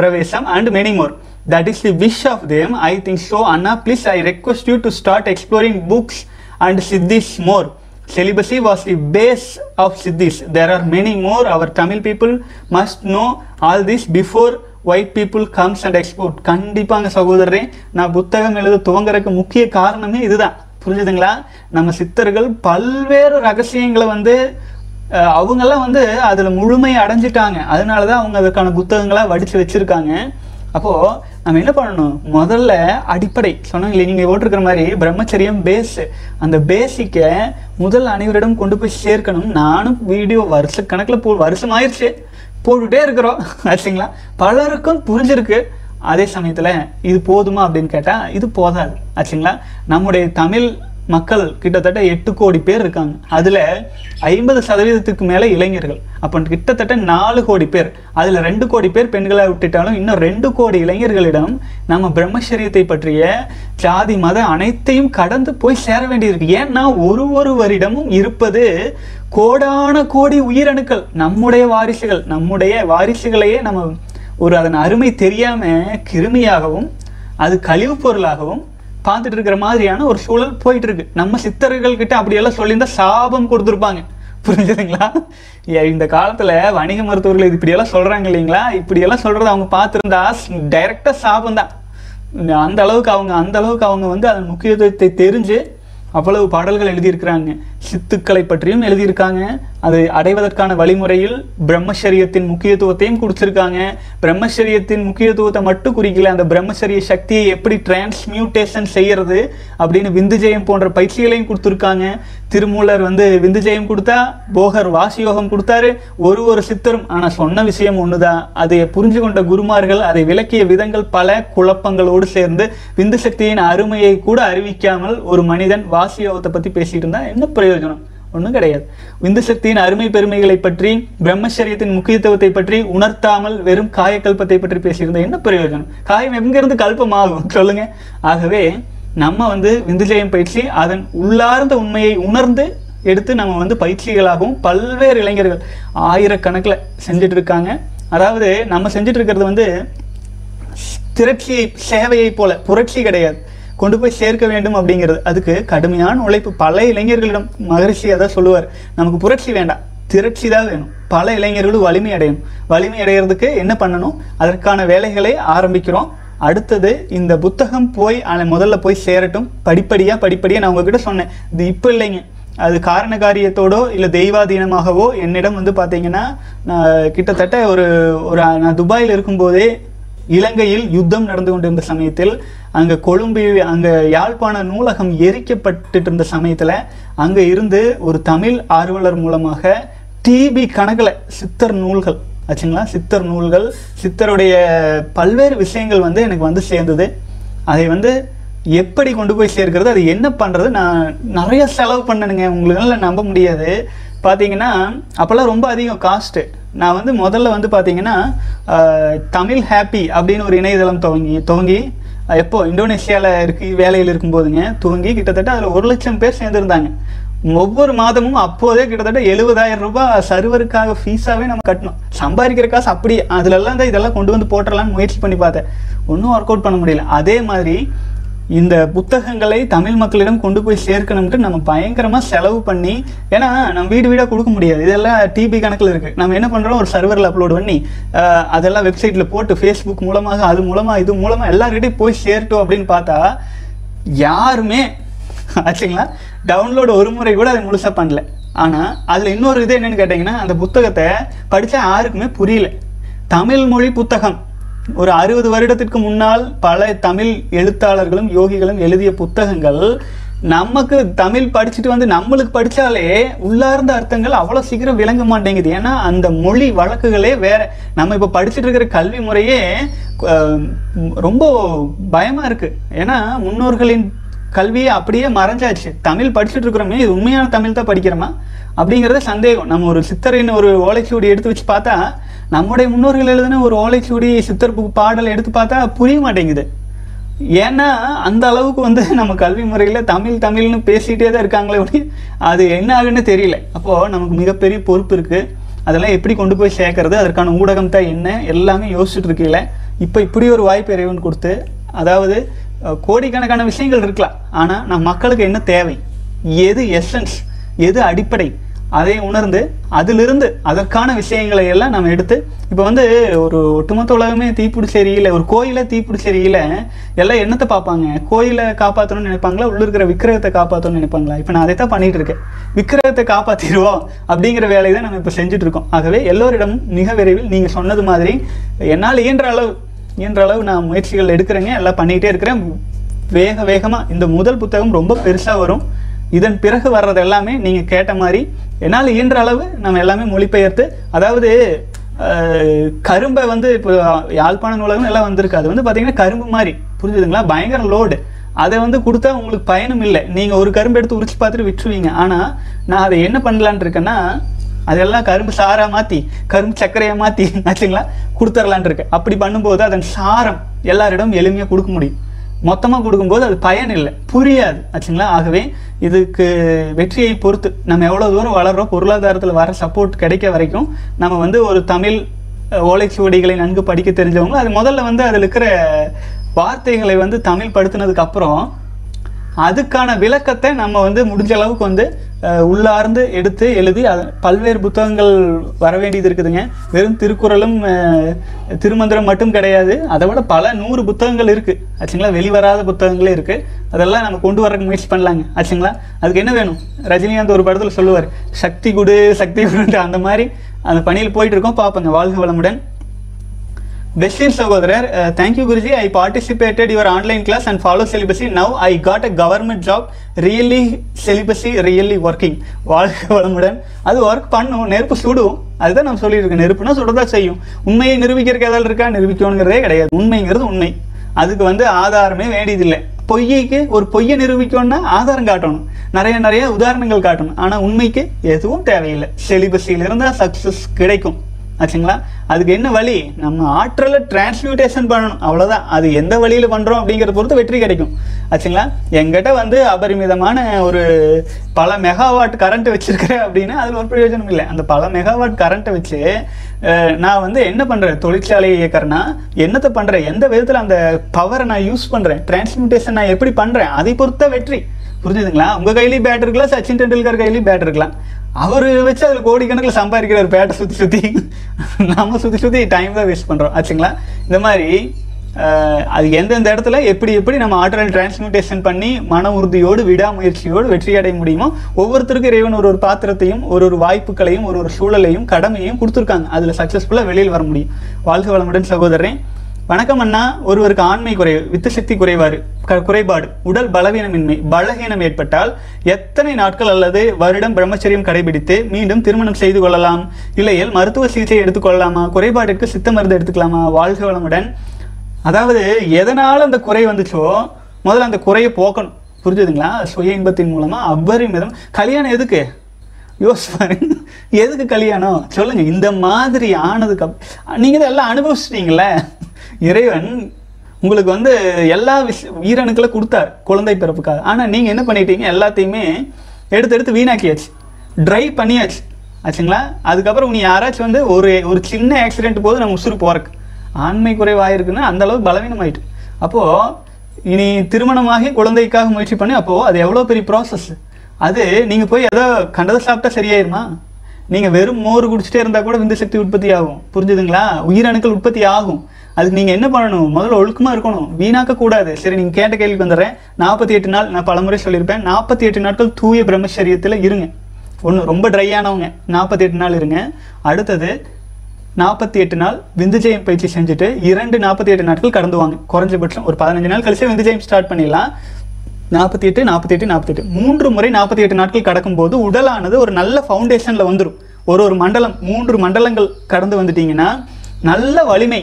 Pravesam and many more. That is the wish of them, I think so. Anna, please, I request you to start exploring books and siddhis more. Celibacy was the base of siddhis. There are many more. Our Tamil people must know all this before white people comes and export. கண்டிப்பாங்க சகோதரரே, நான் புத்தகம் எழுத துவங்குறதுக்கு முக்கிய காரணமே இதுதான். புரிஞ்சுதுங்களா? நம்ம சித்தர்கள் பல்வேறு ரகசியங்களை வந்து அவங்கெல்லாம் வந்து அதில் முழுமையை அடைஞ்சிட்டாங்க. அதனால தான் அவங்க அதுக்கான புத்தகங்களாக வடித்து வச்சுருக்காங்க. அப்போது நம்ம என்ன பண்ணணும்? முதல்ல அடிப்படை சொன்னாங்களே நீங்கள் போட்டிருக்கிற மாதிரி பிரம்மச்சரியம் பேஸு, அந்த பேஸிக்கை முதல் அனைவரிடம் கொண்டு போய் சேர்க்கணும். நானும் வீடியோ வருஷ கணக்கில் போ வருஷமாயிருச்சு போட்டுகிட்டே இருக்கிறோம் ஆச்சுங்களா. பலருக்கும் புரிஞ்சிருக்கு. அதே சமயத்தில் இது போதுமா அப்படின்னு கேட்டால் இது போதாது ஆச்சுங்களா. நம்முடைய தமிழ் மக்கள் கிட்டத்தட்ட எட்டு கோடி பேர் இருக்காங்க. அதில் ஐம்பது சதவீதத்துக்கு மேலே இளைஞர்கள். அப்போ கிட்டத்தட்ட நாலு கோடி பேர், அதில் ரெண்டு கோடி பேர் பெண்களை விட்டுட்டாலும் இன்னும் ரெண்டு கோடி இளைஞர்களிடம் நம்ம பிரம்மச்சரியத்தை பற்றிய ஜாதி மத அனைத்தையும் கடந்து போய் சேர வேண்டியிருக்கு. ஏன்னா ஒரு ஒருவரிடமும் இருப்பது கோடான கோடி உயிரணுக்கள், நம்முடைய வாரிசுகள். நம்முடைய வாரிசுகளையே நம்ம ஒரு அதன் அருமை தெரியாமல் கிருமியாகவும் அது கழிவுப் பொருளாகவும் பார்த்துட்டு இருக்கிற மாதிரியான ஒரு சூழல் போயிட்டு இருக்கு. நம்ம சித்தர்கள் கிட்ட அப்படியெல்லாம் சொல்லியிருந்தா சாபம் கொடுத்துருப்பாங்க. புரிஞ்சுதுங்களா? இந்த காலத்துல வணிக மருத்துவர்கள் இது இப்படியெல்லாம் சொல்றாங்க இல்லைங்களா. இப்படியெல்லாம் சொல்றது அவங்க பார்த்துருந்தா டைரக்டா சாபம் தான். அந்த அளவுக்கு அவங்க அந்த அளவுக்கு அவங்க வந்து அதன் முக்கியத்துவத்தை தெரிஞ்சு அவ்வளவு பாடல்கள் எழுதியிருக்கிறாங்க. சித்துக்களை பற்றியும் எழுதியிருக்காங்க. அது அடைவதற்கான வழிமுறையில் பிரம்மச்சரியத்தின் முக்கியத்துவத்தையும் கொடுத்துருக்காங்க. பிரம்மச்சரியத்தின் முக்கியத்துவத்தை மட்டும் குறிக்கல, அந்த பிரம்மச்சரிய சக்தியை எப்படி டிரான்ஸ்மியூட்டேஷன் செய்யறது அப்படின்னு விந்துஜயம் போன்ற பயிற்சிகளையும் கொடுத்துருக்காங்க. திருமூலர் வந்து விந்துஜயம் கொடுத்தா, போகர் வாசியோகம் கொடுத்தாரு, ஒரு ஒரு சித்தரும். ஆனால் சொன்ன விஷயம் ஒன்றுதான். அதை புரிஞ்சு கொண்ட குருமார்கள் அதை விளக்கிய விதங்கள் பல குழப்பங்களோடு சேர்ந்து விந்து சக்தியின் அருமையை கூட அறிவிக்காமல் ஒரு மனிதன் வாசியோகத்தை பற்றி பேசிகிட்டு இருந்தால் என்ன பிரயோஜனம்? ஒன்றும் கிடையாது. விந்து சக்தியின் அருமை பெருமைகளை பற்றி, பிரம்மச்சரியத்தின் முக்கியத்துவத்தை பற்றி உணர்த்தாமல் வெறும் காயக்கல்பத்தை பற்றி பேசியிருந்தா என்ன பிரயோஜனம்? காயம் எங்கிருந்து கல்பமாகும் சொல்லுங்க? ஆகவே நம்ம வந்து விந்துஜயம் பயிற்சி அதன் உள்ளார்ந்த உண்மையை உணர்ந்து எடுத்து நம்ம வந்து பயிற்சிகளாகவும் பல்வேறு இளைஞர்கள் ஆயிரக்கணக்கில் செஞ்சுட்டு இருக்காங்க. அதாவது நம்ம செஞ்சுட்டு இருக்கிறது வந்து திரட்சியை சேவையை போல புரட்சி கிடையாது. கொண்டு போய் சேர்க்க வேண்டும் அப்படிங்கிறது அதுக்கு கடுமையான உழைப்பு. பல இளைஞர்களிடம் மகரிஷி அதை சொல்லுவார், நமக்கு புரட்சி வேண்டாம், திரட்சி தான் வேணும். பல இளைஞர்களும் வலிமை அடையணும். வலிமை அடைகிறதுக்கு என்ன பண்ணணும்? அதற்கான வேலைகளை ஆரம்பிக்கிறோம். அடுத்தது இந்த புத்தகம் போய் ஆனால் முதல்ல போய் சேரட்டும். படிப்படியாக படிப்படியாக நான் உங்ககிட்ட சொன்னேன், இது இப்போ இல்லைங்க, அது காரண காரியத்தோடோ இல்லை தெய்வாதீனமாகவோ. என்னிடம் வந்து பார்த்தீங்கன்னா நான் கிட்டத்தட்ட ஒரு ஒரு நான் துபாயில் இருக்கும்போதே இலங்கையில் யுத்தம் நடந்து கொண்டிருந்த சமயத்தில், அங்கே கொழும்பு அங்கே யாழ்ப்பாண நூலகம் எரிக்கப்பட்டு இருந்த சமயத்தில் அங்கே இருந்து ஒரு தமிழ் ஆர்வலர் மூலமாக டிபி கணக்கில் சித்தர் நூல்கள் ஆச்சுங்களா, சித்தர் நூல்கள் சித்தருடைய பல்வேறு விஷயங்கள் வந்து எனக்கு வந்து சேர்ந்தது. அதை வந்து எப்படி கொண்டு போய் சேர்க்கிறது, அது என்ன பண்ணுறது, நான் நிறைய செலவு பண்ணணுங்க. உங்களுக்குலாம் நம்ப முடியாது. பார்த்தீங்கன்னா அப்போல்லாம் ரொம்ப அதிகம் காஸ்ட்டு. நான் வந்து முதல்ல வந்து பார்த்தீங்கன்னா தமிழ் ஹாப்பி அப்படின்னு ஒரு இணையதளம் துவங்கி துவங்கி எப்போது இந்தோனேஷியாவில் இருக்கு வேலையில் இருக்கும்போதுங்க துவங்கி கிட்டத்தட்ட அதில் ஒரு லட்சம் பேர் சேர்ந்துருந்தாங்க. ஒவ்வொரு மாதமும் அப்போதே கிட்டத்தட்ட எழுபதாயிரம் ரூபாய் சர்வருக்காக ஃபீஸாகவே நம்ம கட்டணும். சம்பாதிக்கிற காசு அப்படி அதிலெல்லாம் தான் இதெல்லாம் கொண்டு வந்து போட்டுடலான்னு முயற்சி பண்ணி பார்த்தேன். ஒன்றும் ஒர்க் அவுட் பண்ண முடியல. அதே மாதிரி இந்த புத்தகங்களை தமிழ் மக்களிடம் கொண்டு போய் சேர்க்கணும்னு நம்ம பயங்கரமா செலவு பண்ணி, ஏன்னா நம்ம வீடு வீடா கொடுக்க முடியாது, இதெல்லாம் டிபி கணக்குல இருக்கு. நம்ம என்ன பண்றோம், ஒரு சர்வரில் அப்லோட் பண்ணி அதெல்லாம் வெப்சைட்ல போட்டு ஃபேஸ்புக் மூலமாக அது மூலமா இது மூலமா எல்லார்கிட்டையும் போய் சேர்ட்டோம் அப்படின்னு பார்த்தா யாருமே ஆச்சுங்களா டவுன்லோடு ஒரு முறை கூட அது முழுசா பண்ணல. ஆனா அதுல இன்னொரு இது என்னன்னு கேட்டீங்கன்னா, அந்த புத்தகத்தை படிச்சா யாருக்குமே புரியல. தமிழ் மொழி புத்தகம் ஒரு அறுபது வருடத்திற்கு முன்னால் பல தமிழ் எழுத்தாளர்களும் யோகிகளும் எழுதிய புத்தகங்கள் நமக்கு தமிழ் படிச்சுட்டு வந்து நம்மளுக்கு படித்தாலே உள்ளார்ந்த அர்த்தங்கள் அவ்வளோ சீக்கிரம் விளங்க மாட்டேங்குது. ஏன்னா அந்த மொழி வழக்குகளே வேற. நம்ம இப்போ படிச்சுட்டு இருக்கிற கல்வி முறையே ரொம்ப பயமாக இருக்குது. ஏன்னா முன்னோர்களின் கல்வியை அப்படியே மறைஞ்சாச்சு. தமிழ் படிச்சுட்டு இருக்கிறோமே, இது உண்மையான தமிழ் தான் படிக்கிறோமா அப்படிங்கிறத சந்தேகம். நம்ம ஒரு சித்தரின் ஒரு ஓலைச்சுவடி எடுத்து வச்சு பார்த்தா, நம்முடைய முன்னோர்கள் எழுதுன ஒரு ஓலைச்சுவடி சித்தர் புக் பாடல் எடுத்து பார்த்தா புரிய மாட்டேங்குது. ஏன்னா அந்த அளவுக்கு வந்து நம்ம கல்வி முறையில் தமிழ் தமிழ்னு பேசிகிட்டே தான் இருக்காங்களே ஒன்று, அது என்ன ஆகுன்னு தெரியல. அப்போது நமக்கு மிகப்பெரிய பொறுப்பு இருக்குது. அதெல்லாம் எப்படி கொண்டு போய் சேர்க்கறது, அதற்கான ஊடகம் தான் என்ன, எல்லாமே யோசிச்சுட்டு இருக்கீங்களே. இப்போ இப்படி ஒரு வாய்ப்பு இறைவன் கொடுத்து, அதாவது கோடிக்கணக்கான விஷயங்கள் இருக்கலாம், ஆனால் நம் மக்களுக்கு என்ன தேவை, எது எசன்ஸ், எது அடிப்படை, அதை உணர்ந்து அதிலிருந்து அதற்கான விஷயங்களை எல்லாம் நம்ம எடுத்து, இப்போ வந்து ஒரு ஒட்டுமொத்த உலகமே தீப்பிடிச்சேரியில், ஒரு கோயிலை தீப்பிடிச்சேரியில் எல்லாம் என்னத்தை பார்ப்பாங்க, கோயிலை காப்பாற்றணும்னு நினைப்பாங்களா, உள்ளே இருக்கிற விக்கிரகத்தை காப்பாற்றணும்னு நினைப்பாங்களா? இப்போ நான் அதை தான் பண்ணிகிட்டு இருக்கேன். விக்கிரகத்தை காப்பாற்றிடுவோம் அப்படிங்கிற வேலையை தான் நம்ம இப்போ செஞ்சுட்டு இருக்கோம். ஆகவே எல்லோரிடம் மிக விரைவில் நீங்கள் சொன்னது மாதிரி என்னால் இயன்ற அளவு இயன்ற அளவு நான் முயற்சிகள் எடுக்கிறேங்க, எல்லாம் பண்ணிகிட்டே இருக்கிறேன். வேக வேகமாக இந்த முதல் புத்தகம் ரொம்ப பெருசாக வரும். இதன் பிறகு வர்றது எல்லாமே நீங்கள் கேட்ட மாதிரி என்னால் இயன்ற அளவு நம்ம எல்லாமே மொழிபெயர்த்து, அதாவது கரும்பை வந்து இப்போ யாழ்ப்பாண நூலகம் எல்லாம் வந்திருக்கு, அது வந்து பார்த்தீங்கன்னா கரும்பு மாதிரி, புரிஞ்சுதுங்களா, பயங்கர லோடு. அதை வந்து கொடுத்தா உங்களுக்கு பயனும் இல்லை, நீங்கள் ஒரு கரும்பு எடுத்து உரிச்சு பார்த்துட்டு விட்டுருவீங்க. ஆனால் நான் அதை என்ன பண்ணலான் இருக்கேன்னா, அதெல்லாம் கரும்பு சாராக மாற்றி கரும்பு சர்க்கரையாக மாற்றி ஆச்சுங்களா கொடுத்துர்லான் இருக்கேன். அப்படி பண்ணும்போது அதன் சாரம் எல்லாரிடமும் எளிமையாக கொடுக்க முடியும். மொத்தமாக கொடுக்கும்போது அது பயன் இல்லை, புரியாது ஆச்சுங்களா. ஆகவே இதுக்கு வெற்றியை பொறுத்து நம்ம எவ்வளோ தூரம் வளர்கிறோம், பொருளாதாரத்தில் வர சப்போர்ட் கிடைக்க வரைக்கும் நம்ம வந்து ஒரு தமிழ் ஓலைச்சுவடிகளை நன்கு படிக்க தெரிஞ்சவங்க, அது முதல்ல வந்து அதில் இருக்கிற வார்த்தைகளை வந்து தமிழ் படுத்தினதுக்கப்புறம் அதுக்கான விளக்கத்தை நம்ம வந்து முடிஞ்ச அளவுக்கு வந்து உள்ளார்ந்து எடுத்து எழுதி, அது பல்வேறு புத்தகங்கள் வர வேண்டியது இருக்குதுங்க. வெறும் திருக்குறளும் திருமந்திரம் மட்டும் கிடையாது, அதை விட பல நூறு புத்தகங்கள் இருக்குது ஆச்சுங்களா, வெளிவராத புத்தகங்களே இருக்குது. அதெல்லாம் நம்ம கொண்டு வரக்கு முயற்சி பண்ணலாங்க ஆச்சுங்களா. அதுக்கு என்ன வேணும், ரஜினிகாந்த் ஒரு படத்தில் சொல்லுவார், சக்தி குடு சக்தி குடுன்ட்டு. அந்த மாதிரி அந்த பணியில் போயிட்டு இருக்கோம், பார்ப்போங்க. வாழ்க வளமுடன். Bashir Sagodhar, uh, thank you Guruji. I participated your online class and follow celibacy. Now I got a government job. Really celibacy, really working. வாழ்க வளமுடன். அது ஒர்க் பண்ணும், நெருப்பு சுடும், அதுதான் நம்ம சொல்லிட்டு இருக்கேன். நெருப்புனா சுடதான் செய்யும். உண்மையை நிரூபிக்கிறதுக்கு ஏதாவது இருக்கா, நிரூபிக்கணுங்கிறதே கிடையாது. உண்மைங்கிறது உண்மை, அதுக்கு வந்து ஆதாரமே வேண்டியதில்லை. பொய்யைக்கு ஒரு பொய்யை நிரூபிக்கணும்னா ஆதாரம் காட்டணும், நிறைய நிறைய உதாரணங்கள் காட்டணும். ஆனால் உண்மைக்கு எதுவும் தேவையில்லை. செலிபஸியில் இருந்தால் சக்ஸஸ் கிடைக்கும் ஆச்சுங்களா. அதுக்கு என்ன வழி, நம்ம ஆற்றலை டிரான்ஸ்மியூட்டேஷன் பண்ணணும், அவ்வளோதான். அது எந்த வழியில் பண்ணுறோம் அப்படிங்கிறத பொறுத்து வெற்றி கிடைக்கும் ஆச்சுங்களா. எங்கிட்ட வந்து அபரிமிதமான ஒரு பல மெகாவாட் கரண்ட்டு வச்சுருக்கிறேன் அப்படின்னா அதில் ஒரு பிரயோஜனம் இல்லை. அந்த பல மெகாவாட் கரண்ட்டை வச்சு நான் வந்து என்ன பண்ணுறேன், தொழிற்சாலையை இயக்கிறேன்னா என்னத்தை பண்ணுறேன், எந்த விதத்தில் அந்த பவரை நான் யூஸ் பண்ணுறேன், டிரான்ஸ்மியூட்டேஷன் நான் எப்படி பண்ணுறேன், அதை பொறுத்த வெற்றி. புரிஞ்சுதுங்களா. உங்கள் கையிலேயே பேட் இருக்கலாம், சச்சின் டெண்டுல்கர் கையிலேயும் பேட் இருக்கலாம், அவர் வச்சு அதில் கோடிக்கணக்கில் சம்பாதிக்கிறார். பேட்டை சுற்றி சுற்றி நம்ம சுற்றி சுற்றி டைம் தான் வேஸ்ட் பண்ணுறோம் ஆச்சுங்களா. இந்த மாதிரி அது எந்தெந்த இடத்துல எப்படி எப்படி நம்ம ஆற்றல் டிரான்ஸ்மியூட்டேஷன் பண்ணி மன உறுதியோடு விடாமுயற்சியோடு வெற்றி அடைய முடியுமோ, ஒவ்வொருத்தருக்கும் இறைவன் ஒரு ஒரு பாத்திரத்தையும் ஒரு ஒரு வாய்ப்புகளையும் ஒரு ஒரு சூழலையும் கடமையையும் கொடுத்துருக்காங்க. அதில் சக்ஸஸ்ஃபுல்லாக வெளியில் வர முடியும். வாழ்க வளமுடன் சகோதரன். வணக்கம் அண்ணா. ஒருவருக்கு ஆண்மை குறைவு, வித்தசக்தி குறைவாறு குறைபாடு, உடல் பலவீனமின்மை, பலகீனம் ஏற்பட்டால் எத்தனை நாட்கள் அல்லது வருடம் பிரம்மச்சரியம் கடைபிடித்து மீண்டும் திருமணம் செய்து கொள்ளலாம், இல்லையில் மருத்துவ சிகிச்சை எடுத்துக்கொள்ளலாமா, குறைபாட்டிற்கு சித்த மருந்து எடுத்துக்கலாமா? வாழ்க வளமுடன். அதாவது எதனால் அந்த குறை வந்துச்சோ முதல்ல அந்த குறையை போக்கணும். புரிஞ்சுதுங்களா. சுய இன்பத்தின் மூலமாக அபரிமிதம். கல்யாணம் எதுக்கு யோசிப்பாரு, எதுக்கு கல்யாணம் சொல்லுங்கள். இந்த மாதிரி ஆனதுக்கு நீங்கள் தான் எல்லாம் அனுபவிச்சிட்டீங்களே. இறைவன் உங்களுக்கு வந்து எல்லா விஷ உயிரணுக்களை கொடுத்தார் குழந்தை பிறப்புக்காக. ஆனால் நீங்கள் என்ன பண்ணிட்டீங்க, எல்லாத்தையுமே எடுத்து எடுத்து வீணாக்கியாச்சு, ட்ரை பண்ணியாச்சு ஆச்சுங்களா. அதுக்கப்புறம் உனி யாராச்சும் வந்து ஒரு ஒரு சின்ன ஆக்சிடென்ட் போது நம்ம உசுறு போகிறக்கு, ஆண்மை குறைவாயிருக்குன்னா அந்தளவுக்கு பலவீனமாயிட்டு. அப்போது இனி திருமணமாகி குழந்தைக்காக முயற்சி பண்ணி அப்போ அது எவ்வளோ பெரிய ப்ராசஸ். அது நீங்கள் போய் ஏதோ கண்டதை சாப்பிட்டா சரியாயிருமா? நீங்கள் வெறும் மோர் குடிச்சிட்டே இருந்தால் கூட விந்து சக்தி உற்பத்தி ஆகும், புரிஞ்சுதுங்களா? உயிரணுக்கள் உற்பத்தி ஆகும். அதுக்கு நீங்கள் என்ன பண்ணணும், முதல்ல ஒழுக்கமாக இருக்கணும், வீணாக்கக்கூடாது. சரி, நீங்கள் கேட்ட கேள்விக்கு வந்துடுறேன். நாற்பத்தி எட்டு நாள் நான் பலமுறை சொல்லியிருப்பேன், நாற்பத்தி எட்டு நாட்கள் தூய பிரம்மச்சரியத்தில் இருங்க. ஒன்று, ரொம்ப ட்ரை ஆனவங்க நாற்பத்தி எட்டு நாள் இருங்க. அடுத்தது நாற்பத்தி எட்டு நாள் விந்துஜயம் பயிற்சி செஞ்சுட்டு இரண்டு நாற்பத்தி எட்டு நாட்கள் கடந்து வாங்க. குறைஞ்சபட்சம் ஒரு பதினஞ்சு நாள் கழிச்சு விந்துஜயம் ஸ்டார்ட் பண்ணிடலாம். நாற்பத்தி எட்டு நாற்பத்தி எட்டு நாற்பத்தி எட்டு மூன்று முறை நாற்பத்தி எட்டு நாட்கள் கடக்கும்போது உடலானது ஒரு நல்ல ஃபவுண்டேஷனில் வந்துடும். ஒரு ஒரு மண்டலம், மூன்று மண்டலங்கள் கடந்து வந்துட்டிங்கன்னா நல்ல வலிமை,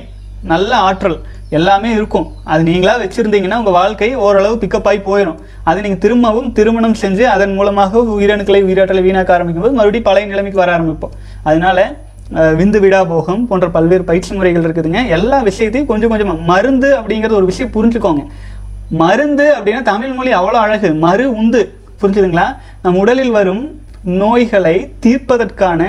நல்ல ஆற்றல் எல்லாமே இருக்கும். அது நீங்களாக வச்சுருந்தீங்கன்னா உங்கள் வாழ்க்கை ஓரளவு பிக்கப் ஆகி போயிடும். அது நீங்கள் திரும்பவும் திருமணம் செஞ்சு அதன் மூலமாக உயிரணுக்களை உயிராற்றலை வீணாக்க ஆரம்பிக்கும் போது மறுபடியும் பழைய நிலைமைக்கு வர ஆரம்பிப்போம். அதனால் விந்து விடாபோகம் போன்ற பல்வேறு பயிற்சி முறைகள் இருக்குதுங்க. எல்லா விஷயத்தையும் கொஞ்சம் கொஞ்சமாக, மருந்து அப்படிங்கிறது ஒரு விஷயம் புரிஞ்சுக்கோங்க. மருந்து அப்படின்னா தமிழ் மொழி அவ்வளோ அழகு, மறு உண்டு, புரிஞ்சுதுங்களா? நம் உடலில் வரும் நோய்களை தீர்ப்பதற்கான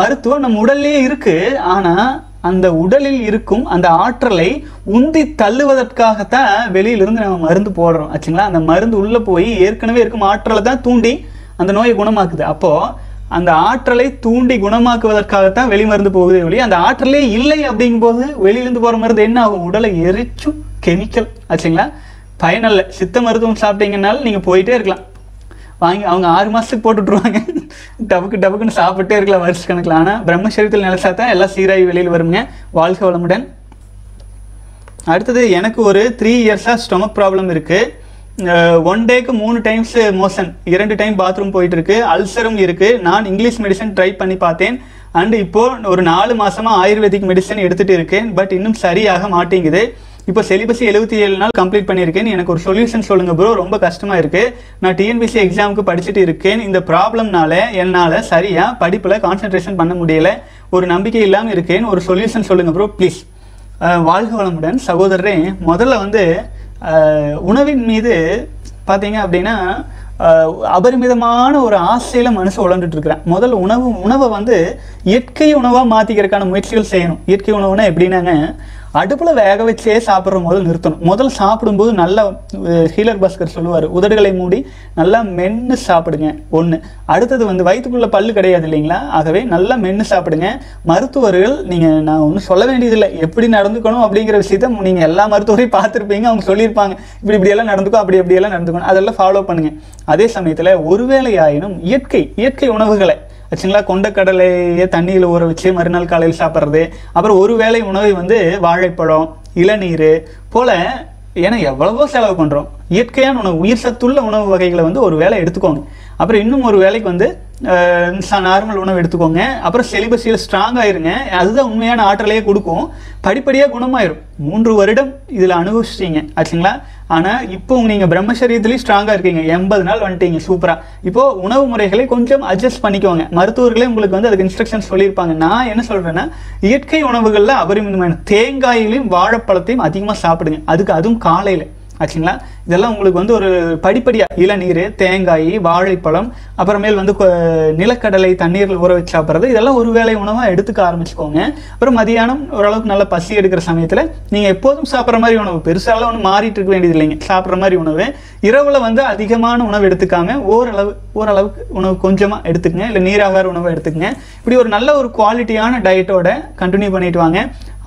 மருத்துவம் நம் உடல்லேயே இருக்குது. ஆனால் அந்த உடலில் இருக்கும் அந்த ஆற்றலை உந்தி தள்ளுவதற்காகத்தான் வெளியிலிருந்து நம்ம மருந்து போடுறோம், ஆச்சுங்களா? அந்த மருந்து உள்ளே போய் ஏற்கனவே இருக்கும் ஆற்றலை தான் தூண்டி அந்த நோயை குணமாக்குது. அப்போது அந்த ஆற்றலை தூண்டி குணமாக்குவதற்காகத்தான் வெளி மருந்து போகுது. வெளியே அந்த ஆற்றலே இல்லை அப்படிங்கும்போது வெளியிலேருந்து போகிற மருந்து என்ன ஆகும், உடலை எரிச்சும் கெமிக்கல், ஆச்சுங்களா? பயனல்ல. சித்த மருத்துவம் சாப்பிட்டீங்கன்னாலும் நீங்கள் போயிட்டே இருக்கலாம், வாங்கி அவங்க ஆறு மாதத்துக்கு போட்டுட்ருவாங்க, டபுக்கு டபுக்குன்னு சாப்பிட்டே இருக்கலாம் வருஷக்கணக்கில். ஆனால் பிரம்மச்சரியத்தில் நிலைச்சாத்தான் எல்லாம் சீராகி வெளியில் வருங்க. வாழ்க வளமுடன். அடுத்தது, எனக்கு ஒரு த்ரீ இயர்ஸாக ஸ்டொமக் ப்ராப்ளம் இருக்குது. ஒன் டேக்கு மூணு டைம்ஸ் மோஷன், இரண்டு டைம் பாத்ரூம் போயிட்டு இருக்கு, அல்சரும் இருக்குது. நான் இங்கிலீஷ் மெடிசன் ட்ரை பண்ணி பார்த்தேன் அண்டு இப்போது ஒரு நாலு மாதமாக ஆயுர்வேதிக் மெடிசன் எடுத்துகிட்டு இருக்கேன், பட் இன்னும் சரியாக மாட்டேங்குது. இப்போ செலிபசி எழுபத்தி ஏழு நாள் கம்ப்ளீட் பண்ணியிருக்கேன். எனக்கு ஒரு சொல்யூஷன் சொல்லுங்கள் ப்ரோ, ரொம்ப கஷ்டமாக இருக்குது. நான் டிஎன்பிசி எக்ஸாமுக்கு படிச்சுட்டு இருக்கேன். இந்த ப்ராப்ளம்னால என்னால் சரியாக படிப்பில் கான்சன்ட்ரேஷன் பண்ண முடியலை, ஒரு நம்பிக்கை இல்லாமல் இருக்கேன். ஒரு சொல்யூஷன் சொல்லுங்கள் ப்ரோ ப்ளீஸ். வாழ்க வளமுடன் சகோதரரே. முதல்ல வந்து உணவின் மீது பார்த்தீங்க அப்படின்னா அபரிமிதமான ஒரு ஆசையில் மனுஷன் உழந்துட்டுருக்குறேன். முதல்ல உணவு உணவை வந்து இயற்கை உணவாக மாற்றிக்கிறதுக்கான முயற்சிகள் செய்யணும். இயற்கை உணவுனா எப்படின்னாங்க, அடுப்பில் வேக வச்சே சாப்பிட்ற முதல் நிறுத்தணும். முதல் சாப்பிடும்போது நல்லா, ஹீலர் பாஸ்கர் சொல்லுவார், உதடுகளை மூடி நல்லா மென்று சாப்பிடுங்க ஒன்று. அடுத்தது வந்து வயிற்றுக்குள்ளே பல்லு கிடையாது இல்லைங்களா, ஆகவே நல்லா மென்று சாப்பிடுங்க. மருத்துவர்கள், நீங்கள் நான் ஒன்றும் சொல்ல வேண்டியதில்லை, எப்படி நடந்துக்கணும் அப்படிங்கிற விஷயத்த நீங்கள் எல்லா மருத்துவரையும் பார்த்துருப்பீங்க. அவங்க சொல்லியிருப்பாங்க இப்படி இப்படியெல்லாம் நடந்துக்கும், அப்படி அப்படியெல்லாம் நடந்துக்கணும், அதெல்லாம் ஃபாலோ பண்ணுங்கள். அதே சமயத்தில் ஒருவேளை ஆயினும் இயற்கை இயற்கை உணவுகளை, ஆச்சுங்களா, கொண்டக்கடலையே தண்ணியில் ஊற வச்சு மறுநாள் காலையில் சாப்பிட்றது. அப்புறம் ஒரு வேளை உணவை வந்து வாழைப்பழம், இளநீர் போல், ஏன்னா எவ்வளவோ செலவு பண்ணுறோம். இயற்கையான உணவு, உயிர் சத்துள்ள உணவு வகைகளை வந்து ஒரு வேளை எடுத்துக்கோங்க. அப்புறம் இன்னும் ஒரு வேளைக்கு வந்து நார்மல் உணவு எடுத்துக்கோங்க. அப்புறம் செலிபஸியில் ஸ்ட்ராங் ஆயிருங்க, அதுதான் உண்மையான ஆற்றலையே கொடுக்கும். படிப்படியாக குணமாயிரும். மூன்று வருடம் இதில் அனுபவிச்சிட்டீங்க, ஆச்சுங்களா? ஆனால் இப்போ நீங்கள் பிரம்மச்சரியத்துலேயும் ஸ்ட்ராங்காக இருக்கீங்க, எண்பது நாள் வந்துட்டீங்க, சூப்பராக. இப்போது உணவு முறைகளை கொஞ்சம் அட்ஜஸ்ட் பண்ணிக்கோங்க. மருத்துவர்களே உங்களுக்கு வந்து அதுக்கு இன்ஸ்ட்ரக்ஷன் சொல்லியிருப்பாங்க. நான் என்ன சொல்கிறேன்னா, இயற்கை உணவுகளில் அபரிமிதமான தேங்காயிலையும் வாழைப்பழத்தையும் அதிகமாக சாப்பிடுங்க, அதுக்கு அதுவும் காலையில், ஆச்சுங்களா? இதெல்லாம் உங்களுக்கு வந்து ஒரு படிப்படியாக இளநீர், தேங்காய், வாழைப்பழம், அப்புறமேல் வந்து நிலக்கடலை தண்ணீரில் ஊற வச்சு சாப்பிட்றது, இதெல்லாம் ஒரு வேளை உணவாக எடுத்துக்க ஆரம்பிச்சுக்கோங்க. அப்புறம் மதியானம் ஓரளவுக்கு நல்லா பசி எடுக்கிற சமயத்தில் நீங்கள் எப்போதும் சாப்பிட்ற மாதிரி உணவு, பெருசாலாம் ஒன்றும் மாறிட்டு இருக்க வேண்டியது இல்லைங்க, சாப்பிட்ற மாதிரி உணவு. இரவில் வந்து அதிகமான உணவு எடுத்துக்காமல் ஓரளவு ஓரளவுக்கு உணவு கொஞ்சமாக எடுத்துக்கங்க, இல்லை நீராகார உணவை எடுத்துக்கங்க. இப்படி ஒரு நல்ல ஒரு குவாலிட்டியான டயட்டோட கண்டினியூ பண்ணிட்டு வாங்க.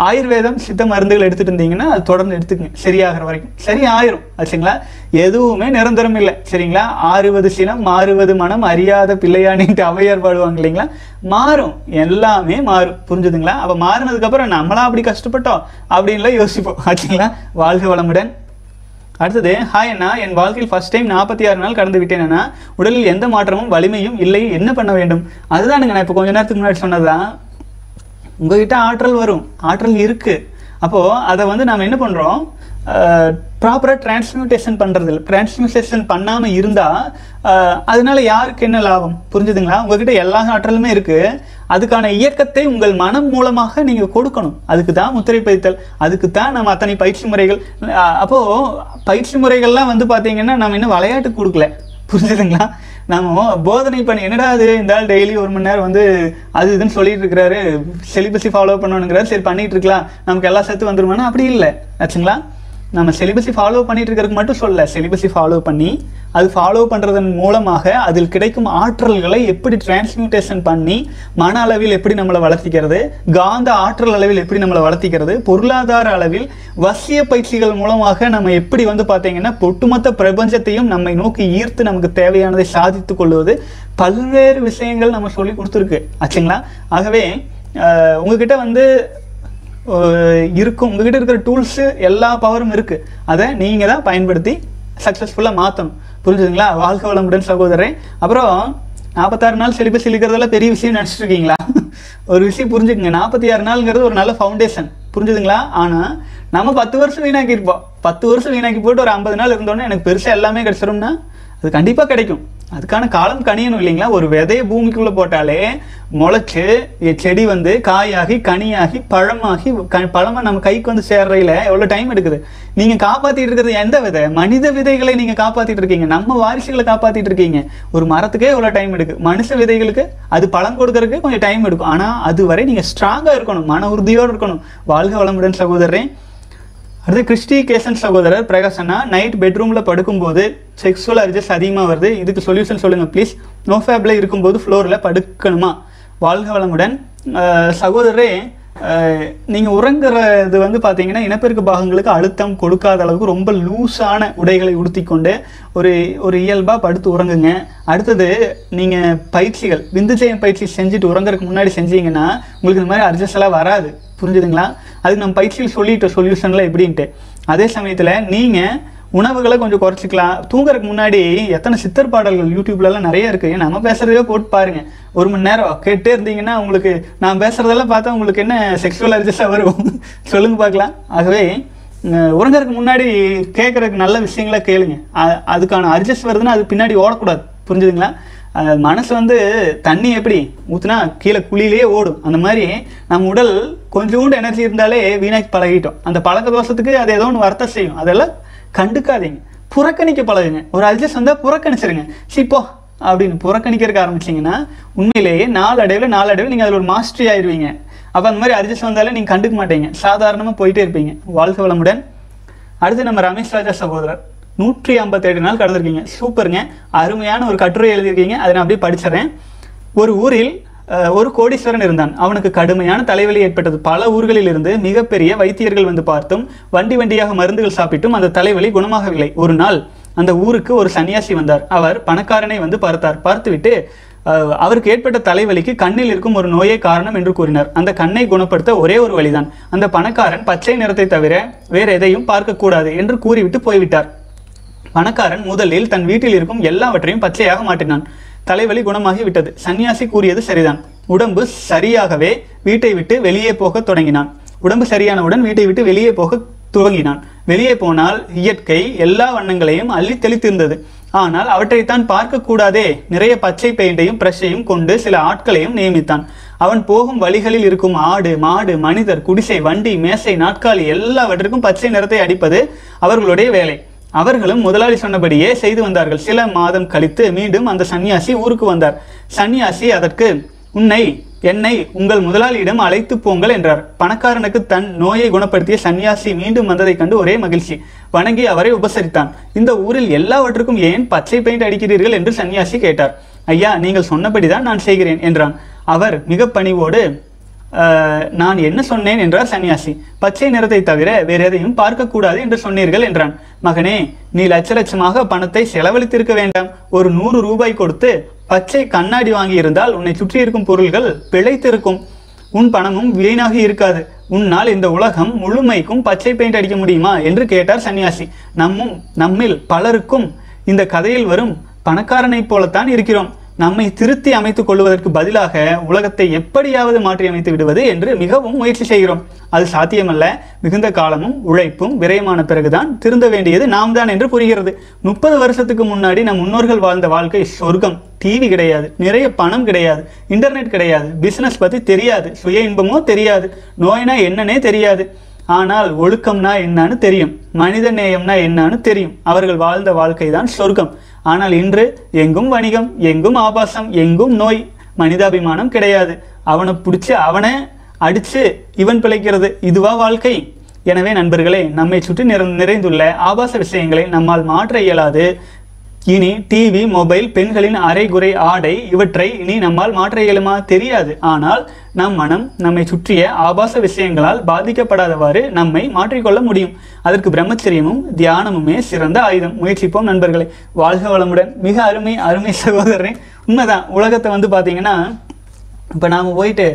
ஆயுர்வேதம் சித்த மருந்துகள் எடுத்துகிட்டு இருந்தீங்கன்னா அது தொடர்ந்து எடுத்துக்கங்க, சரியாகிற வரைக்கும். சரி ஆயிரும், ஆச்சுங்களா? எதுவுமே நிரந்தரம் இல்லை, சரிங்களா? ஆறுவது சினம் மாறுவது மனம் அறியாத பிள்ளையானிட்டு அவையார் பாடுவாங்க இல்லைங்களா, மாறும், எல்லாமே மாறும், புரிஞ்சுதுங்களா? அப்போ மாறினதுக்கப்புறம் நம்மளா அப்படி கஷ்டப்பட்டோம் அப்படின்லாம் யோசிப்போம், ஆச்சுங்களா? வாழ்க வளமுடன். அடுத்தது, ஹாய் அண்ணா, என் வாழ்க்கையில் ஃபஸ்ட் டைம் நாற்பத்தி ஆறு நாள் கடந்து விட்டேன்னா உடலில் எந்த மாற்றமும் வலிமையும் இல்லை, என்ன பண்ண வேண்டும்? அதுதானுங்க நான் இப்போ கொஞ்ச நேரத்துக்கு முன்னாடி சொன்னதுதான். உங்கள்கிட்ட ஆற்றல் வரும், ஆற்றல் இருக்குது. அப்போது அதை வந்து நாம் என்ன பண்ணுறோம், ப்ராப்பராக டிரான்ஸ்மியூட்டேஷன் பண்ணுறது இல்லை. டிரான்ஸ்மியூட்டேஷன் பண்ணாமல் இருந்தால் அதனால் யாருக்கு என்ன லாபம், புரிஞ்சுதுங்களா? உங்கள்கிட்ட எல்லா ஆற்றலுமே இருக்குது, அதுக்கான இயக்கத்தை உங்கள் மனம் மூலமாக நீங்கள் கொடுக்கணும். அதுக்கு தான் முத்திரை பதித்தல், அதுக்கு தான் நம்ம அத்தனை பயிற்சி முறைகள். அப்போது பயிற்சி முறைகள்லாம் வந்து பார்த்திங்கன்னா நம்ம இன்னும் விளையாட்டுக்கு கொடுக்கல, புரிஞ்சுதுங்களா? நம்ம போதனை பண்ணி என்னடா அது இருந்தாலும் டெய்லி ஒரு மணி நேரம் வந்து அது இதுன்னு சொல்லிட்டு இருக்கிறாரு, செலிபஸை ஃபாலோ பண்ணணுங்கிறாரு, சரி பண்ணிகிட்டு இருக்கலாம் நமக்கு எல்லா சத்து வந்துருமானா, அப்படி இல்லை, ஆச்சுங்களா? நம்ம செலிபஸை ஃபாலோ பண்ணிட்டு இருக்கிறதுக்கு மட்டும் சொல்லல, செலிபஸை ஃபாலோ பண்ணி அது ஃபாலோ பண்ணுறதன் மூலமாக அதில் கிடைக்கும் ஆற்றல்களை எப்படி டிரான்ஸ்மியூட்டேஷன் பண்ணி மன அளவில் எப்படி நம்மளை வளர்த்திக்கிறது, காந்த ஆற்றல் அளவில் எப்படி நம்மளை வளர்த்திக்கிறது, பொருளாதார அளவில் வசிய பயிற்சிகள் மூலமாக நம்ம எப்படி வந்து பார்த்தீங்கன்னா ஒட்டுமொத்த பிரபஞ்சத்தையும் நம்மை நோக்கி ஈர்த்து நமக்கு தேவையானதை சாதித்து கொள்வது, பல்வேறு விஷயங்கள் நம்ம சொல்லி கொடுத்துருக்கு ஆச்சுங்களா. ஆகவே உங்ககிட்ட வந்து இருக்கும், உங்ககிட்ட இருக்கிற டூல்ஸு எல்லா பவரும் இருக்குது, அதை நீங்கள் தான் பயன்படுத்தி சக்ஸஸ்ஃபுல்லாக மாற்றணும். புரிஞ்சுதுங்களா? வாழ்க்கை வளமுடன் சகோதரன். அப்புறம் நாற்பத்தாறு நாள் செலிபஸி இருக்கிறதெல்லாம் பெரிய விஷயம் நினச்சிட்டு இருக்கீங்களா? ஒரு விஷயம் புரிஞ்சுக்குங்க, நாற்பத்தி ஆறு நாள்ங்கிறது ஒரு நல்ல ஃபவுண்டேஷன். புரிஞ்சுதுங்களா? ஆனால் நம்ம பத்து வருஷம் வீணாக்கியிருப்போம், பத்து வருஷம் வீணாக்கி போட்டு ஒரு ஐம்பது நாள் இருந்தோன்னே எனக்கு பெருசாக எல்லாமே கிடச்சிடும்னா அது கண்டிப்பாக கிடைக்கும். அதுக்கான காலம் கனியணும் இல்லைங்களா? ஒரு விதையை பூமிக்குள்ளே போட்டாலே முளைச்சி செடி வந்து காயாகி கனியாகி பழமாகி க பழமாக நம்ம கைக்கு வந்து சேர்றையில் எவ்வளோ டைம் எடுக்குது. நீங்கள் காப்பாற்றிட்டு இருக்கிறது எந்த விதை? மனித விதைகளை நீங்கள் காப்பாற்றிட்டு இருக்கீங்க, நம்ம வாரிசுகளை காப்பாற்றிட்டு இருக்கீங்க. ஒரு மரத்துக்கே எவ்வளோ டைம் எடுக்குது, மனுஷ விதைகளுக்கு அது பழம் கொடுக்கறதுக்கு கொஞ்சம் டைம் எடுக்கும். ஆனால் அதுவரை நீங்கள் ஸ்ட்ராங்காக இருக்கணும், மன உறுதியோடு இருக்கணும். வாழ்க வளமுடன் சகோதரன். அடுத்து கிறிஸ்டி கேசன் சகோதரர் பிரகாஷ் அண்ணா, நைட் பெட்ரூமில் படுக்கும்போது செக்ஸுவல் அரிஜஸ் அதிகமாக வருது, இதுக்கு சொல்யூஷன் சொல்லுங்கள் ப்ளீஸ். நோஃபேபில் இருக்கும்போது ஃப்ளோரில் படுக்கணுமா? வாழ்க வளமுடன் சகோதரரே. நீங்கள் உறங்குறது வந்து பார்த்தீங்கன்னா இனப்பெருக்க பாகங்களுக்கு அழுத்தம் கொடுக்காத அளவுக்கு ரொம்ப லூஸான உடைகளை உடுத்திக்கொண்டு ஒரு ஒரு இயல்பாக படுத்து உறங்குங்க. அடுத்தது நீங்கள் பயிற்சிகள் விந்து ஜெயம் பயிற்சி செஞ்சுட்டு உறங்குறதுக்கு முன்னாடி செஞ்சீங்கன்னா உங்களுக்கு இந்த மாதிரி அர்ஜஸ்ட்லாம் வராது. புரிஞ்சுதுங்களா? அதுக்கு நம்ம பயிற்சிகள் சொல்லிட்டோம் சொல்யூஷன்லாம் எப்படின்ட்டு. அதே சமயத்தில் நீங்கள் உணவுகளை கொஞ்சம் குறைச்சிக்கலாம். தூங்குறதுக்கு முன்னாடி எத்தனை சித்தர் பாடல்கள் யூடியூப்லலாம் நிறைய இருக்குது, ஏன் நம்ம பேசுகிறதே போட்டு பாருங்கள். ஒரு மணி நேரம் கேட்டே இருந்தீங்கன்னா உங்களுக்கு நான் பேசுகிறதெல்லாம் பார்த்தா உங்களுக்கு என்ன செக்ஷுவல் அர்ஜஸ்டாக வரும் சொல்லுங்கள் பார்க்கலாம். ஆகவே உறங்குறதுக்கு முன்னாடி கேட்குறதுக்கு நல்ல விஷயங்களை கேளுங்க. அதுக்கான அர்ஜஸ்ட் வருதுன்னா அது பின்னாடி ஓடக்கூடாது. புரிஞ்சுதுங்களா? மனசு வந்து தண்ணி எப்படி ஊற்றுனா கீழே குழியிலே ஓடும், அந்த மாதிரி நம்ம உடல் கொஞ்சோண்டு எனர்ஜி இருந்தாலே வீணாக்கி பழகிட்டோம். அந்த பழக்க தோஷத்துக்கு அது ஏதோ ஒன்று வர்த்தம் செய்யும், அதெல்லாம் கண்டுக்காதீங்க. புறக்கணிக்க பழகுங்க. ஒரு அட்ஜஸ்ட் வந்தால் புறக்கணிச்சிருங்க, சிப்போ அப்படின்னு புறக்கணிக்கிறதுக்கு ஆரம்பிச்சிங்கன்னா உண்மையிலேயே நாளடைவில் நாளடைவில் நீங்கள் அதில் ஒரு மாஸ்டரி ஆயிடுவீங்க. அப்போ அந்த மாதிரி அட்ஜஸ்ட் வந்தாலே நீங்கள் கண்டுக்க மாட்டீங்க, சாதாரணமாக போயிட்டே இருப்பீங்க. வாழ்க வளமுடன். அடுத்து நம்ம ரமேஷ் ராஜா சகோதரர், நூற்றி ஐம்பத்தேழு நாள் கடந்திருக்கீங்க, சூப்பருங்க. அருமையான ஒரு கட்டுரை எழுதியிருக்கீங்க, அதை நான் அப்படியே படிச்சிடறேன். ஒரு ஊரில் ஒரு கோடீஸ்வரன் இருந்தான், அவனுக்கு கடுமையான தலைவலி ஏற்பட்டது. பல ஊர்களில் இருந்து மிகப்பெரிய வைத்தியர்கள் வந்து பார்த்தும் வண்டி வண்டியாக மருந்துகள் சாப்பிட்டும் அந்த தலைவலி குணமாகவில்லை. ஒரு நாள் அந்த ஊருக்கு ஒரு சன்னியாசி வந்தார். அவர் பணக்காரனை வந்து பார்த்தார், பார்த்துவிட்டு அவருக்கு ஏற்பட்ட தலைவலிக்கு கண்ணில் இருக்கும் ஒரு நோயே காரணம் என்று கூறினார். அந்த கண்ணை குணப்படுத்த ஒரே ஒரு வழிதான், அந்த பணக்காரன் பச்சை நிறத்தை தவிர வேறு எதையும் பார்க்கக்கூடாது என்று கூறிவிட்டு போய்விட்டார். பணக்காரன் முதலில் தன் வீட்டில் இருக்கும் எல்லாவற்றையும் பச்சையாக மாற்றினான். தலைவலி குணமாகி விட்டது. சன்னியாசி கூறியது சரிதான். உடம்பு சரியாகவே வீட்டை விட்டு வெளியே போக தொடங்கினான். உடம்பு சரியானவுடன் வீட்டை விட்டு வெளியே போக துவங்கினான். வெளியே போனால் இயற்கை எல்லா வண்ணங்களையும் அள்ளி தெளித்திருந்தது. ஆனால் அவற்றைத்தான் பார்க்கக்கூடாதே, நிறைய பச்சை பெயிண்டையும் பிரஷையும் கொண்டு சில ஆட்களையும் நியமித்தான். அவன் போகும் வழிகளில் இருக்கும் ஆடு மாடு மனிதர் குடிசை வண்டி மேசை நாட்காலி எல்லாவற்றிற்கும் பச்சை நிறத்தை அடிப்பது அவர்களுடைய வேலை. அவர்களும் முதலாளி சொன்னபடியே செய்து வந்தார்கள். சில மாதம் கழித்து மீண்டும் அந்த சன்னியாசி ஊருக்கு வந்தார். சன்னியாசி அதற்கு உன்னை என்னை உங்கள் முதலாளியிடம் அழைத்து போங்கள் என்றார். பணக்காரனுக்கு தன் நோயை குணப்படுத்திய சன்னியாசி மீண்டும் வந்ததை கண்டு ஒரே மகிழ்ச்சி. வணங்கி அவரை உபசரித்தான். இந்த ஊரில் எல்லாவற்றுக்கும் ஏன் பச்சை பெயிண்ட் அடிக்கிறீர்கள் என்று சன்னியாசி கேட்டார். ஐயா, நீங்கள் சொன்னபடிதான் நான் செய்கிறேன் என்றான். அவர் மிக பணிவோடு நான் என்ன சொன்னேன் என்றார் சன்னியாசி. பச்சை நிறத்தை தவிர வேறு எதையும் பார்க்கக்கூடாது என்று சொன்னீர்கள் என்றான். மகனே, நீ லட்ச லட்சமாக பணத்தை செலவழித்திருக்க வேண்டாம். ஒரு நூறு ரூபாய் கொடுத்து பச்சை கண்ணாடி வாங்கியிருந்தால் உன்னை சுற்றி இருக்கும் பொருள்கள் பிழைத்திருக்கும், உன் பணமும் வீணாக இருக்காது. உன்னால் இந்த உலகம் முழுமைக்கும் பச்சை பெயிண்ட் அடிக்க முடியுமா என்று கேட்டார் சன்னியாசி. நம்மும் நம்மில் பலருக்கும் இந்த கதையில் வரும் பணக்காரனைப் போலத்தான் இருக்கிறோம். நம்மை திருத்தி அமைத்துக் கொள்வதற்கு பதிலாக உலகத்தை எப்படியாவது மாற்றி அமைத்து விடுவது என்று மிகவும் முயற்சி செய்கிறோம். அது சாத்தியமல்ல. மிகுந்த காலமும் உழைப்பும் விரயமான பிறகுதான் திருந்த வேண்டியது நாம் தான் என்று புரிகிறது. முப்பது வருஷத்துக்கு முன்னாடி நம் முன்னோர்கள் வாழ்ந்த வாழ்க்கை சொர்க்கம். டிவி கிடையாது, நிறைய பணம் கிடையாது, இன்டர்நெட் கிடையாது, பிசினஸ் பற்றி தெரியாது, சுய இன்பமோ தெரியாது, நோய்னா என்னன்னே தெரியாது. ஆனால் ஒழுக்கம்னா என்னன்னு தெரியும், மனித நேயம்னா என்னன்னு தெரியும். அவர்கள் வாழ்ந்த வாழ்க்கை தான் சொர்க்கம். ஆனால் இன்று எங்கும் வணிகம், எங்கும் ஆபாசம், எங்கும் நோய், மனிதாபிமானம் கிடையாது. அவனை பிடிச்சி அவனை அடித்து இவன் பிழைக்கிறது, இதுவா வாழ்க்கை? எனவே நண்பர்களே, நம்மை சுற்றி நிறைந்துள்ள ஆபாச விஷயங்களை நம்மால் மாற்ற இயலாது. இனி டிவி, மொபைல், பெண்களின் அரைகுறை ஆடை இவற்றை இனி நம்மால் மாற்ற இயலுமா? தெரியாது. ஆனால் நம் மனம் நம்மை சுற்றிய ஆபாச விஷயங்களால் பாதிக்கப்படாதவாறு நம்மை மாற்றிக்கொள்ள முடியும். அதற்கு பிரம்மச்சரியமும் தியானமுமே சிறந்த ஆயுதம். முயற்சிப்போம் நண்பர்களே. வாழ்க வளமுடன். மிக அருமை அருமை சகோதரனே, உண்மைதான். உலகத்தை வந்து பார்த்தீங்கன்னா இப்போ நாம் போயிட்டு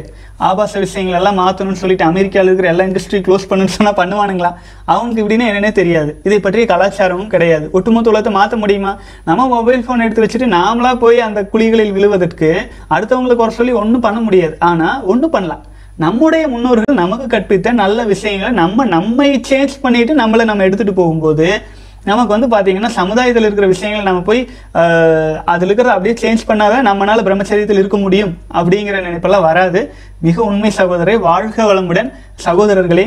ஆபாச விஷயங்கள் எல்லாம் மாற்றணும்னு சொல்லிட்டு அமெரிக்காவில் இருக்கிற எல்லா இண்டஸ்ட்ரியும் க்ளோஸ் பண்ணணும்னு சொன்னால் பண்ணுவானுங்களா? அவனுக்கு இப்படின்னா என்னென்னே தெரியாது. இதை பற்றிய கலாச்சாரமும் கிடையாது. ஒட்டுமொத்த உலகத்தை மாற்ற முடியுமா? நம்ம மொபைல் ஃபோன் எடுத்து வச்சுட்டு நாமளாக போய் அந்த குழிகளில் விழுவதற்கு அடுத்தவங்களை குறை சொல்லி ஒன்றும் பண்ண முடியாது. ஆனால் ஒன்றும் பண்ணலாம். நம்முடைய முன்னோர்கள் நமக்கு கற்பித்த நல்ல விஷயங்களை நம்ம நம்மை சேஞ்ச் பண்ணிவிட்டு நம்மளை நம்ம எடுத்துகிட்டு போகும்போது நமக்கு வந்து பார்த்தீங்கன்னா சமுதாயத்தில் இருக்கிற விஷயங்களை நம்ம போய் அதில் இருக்கிறத அப்படியே சேஞ்ச் பண்ணாதான் நம்மளால் பிரம்மச்சரியத்தில் இருக்க முடியும் அப்படிங்கிற நினைப்பெல்லாம் வராது. மிக உண்மை சகோதரரை. வாழ்க வளமுடன் சகோதரர்களே.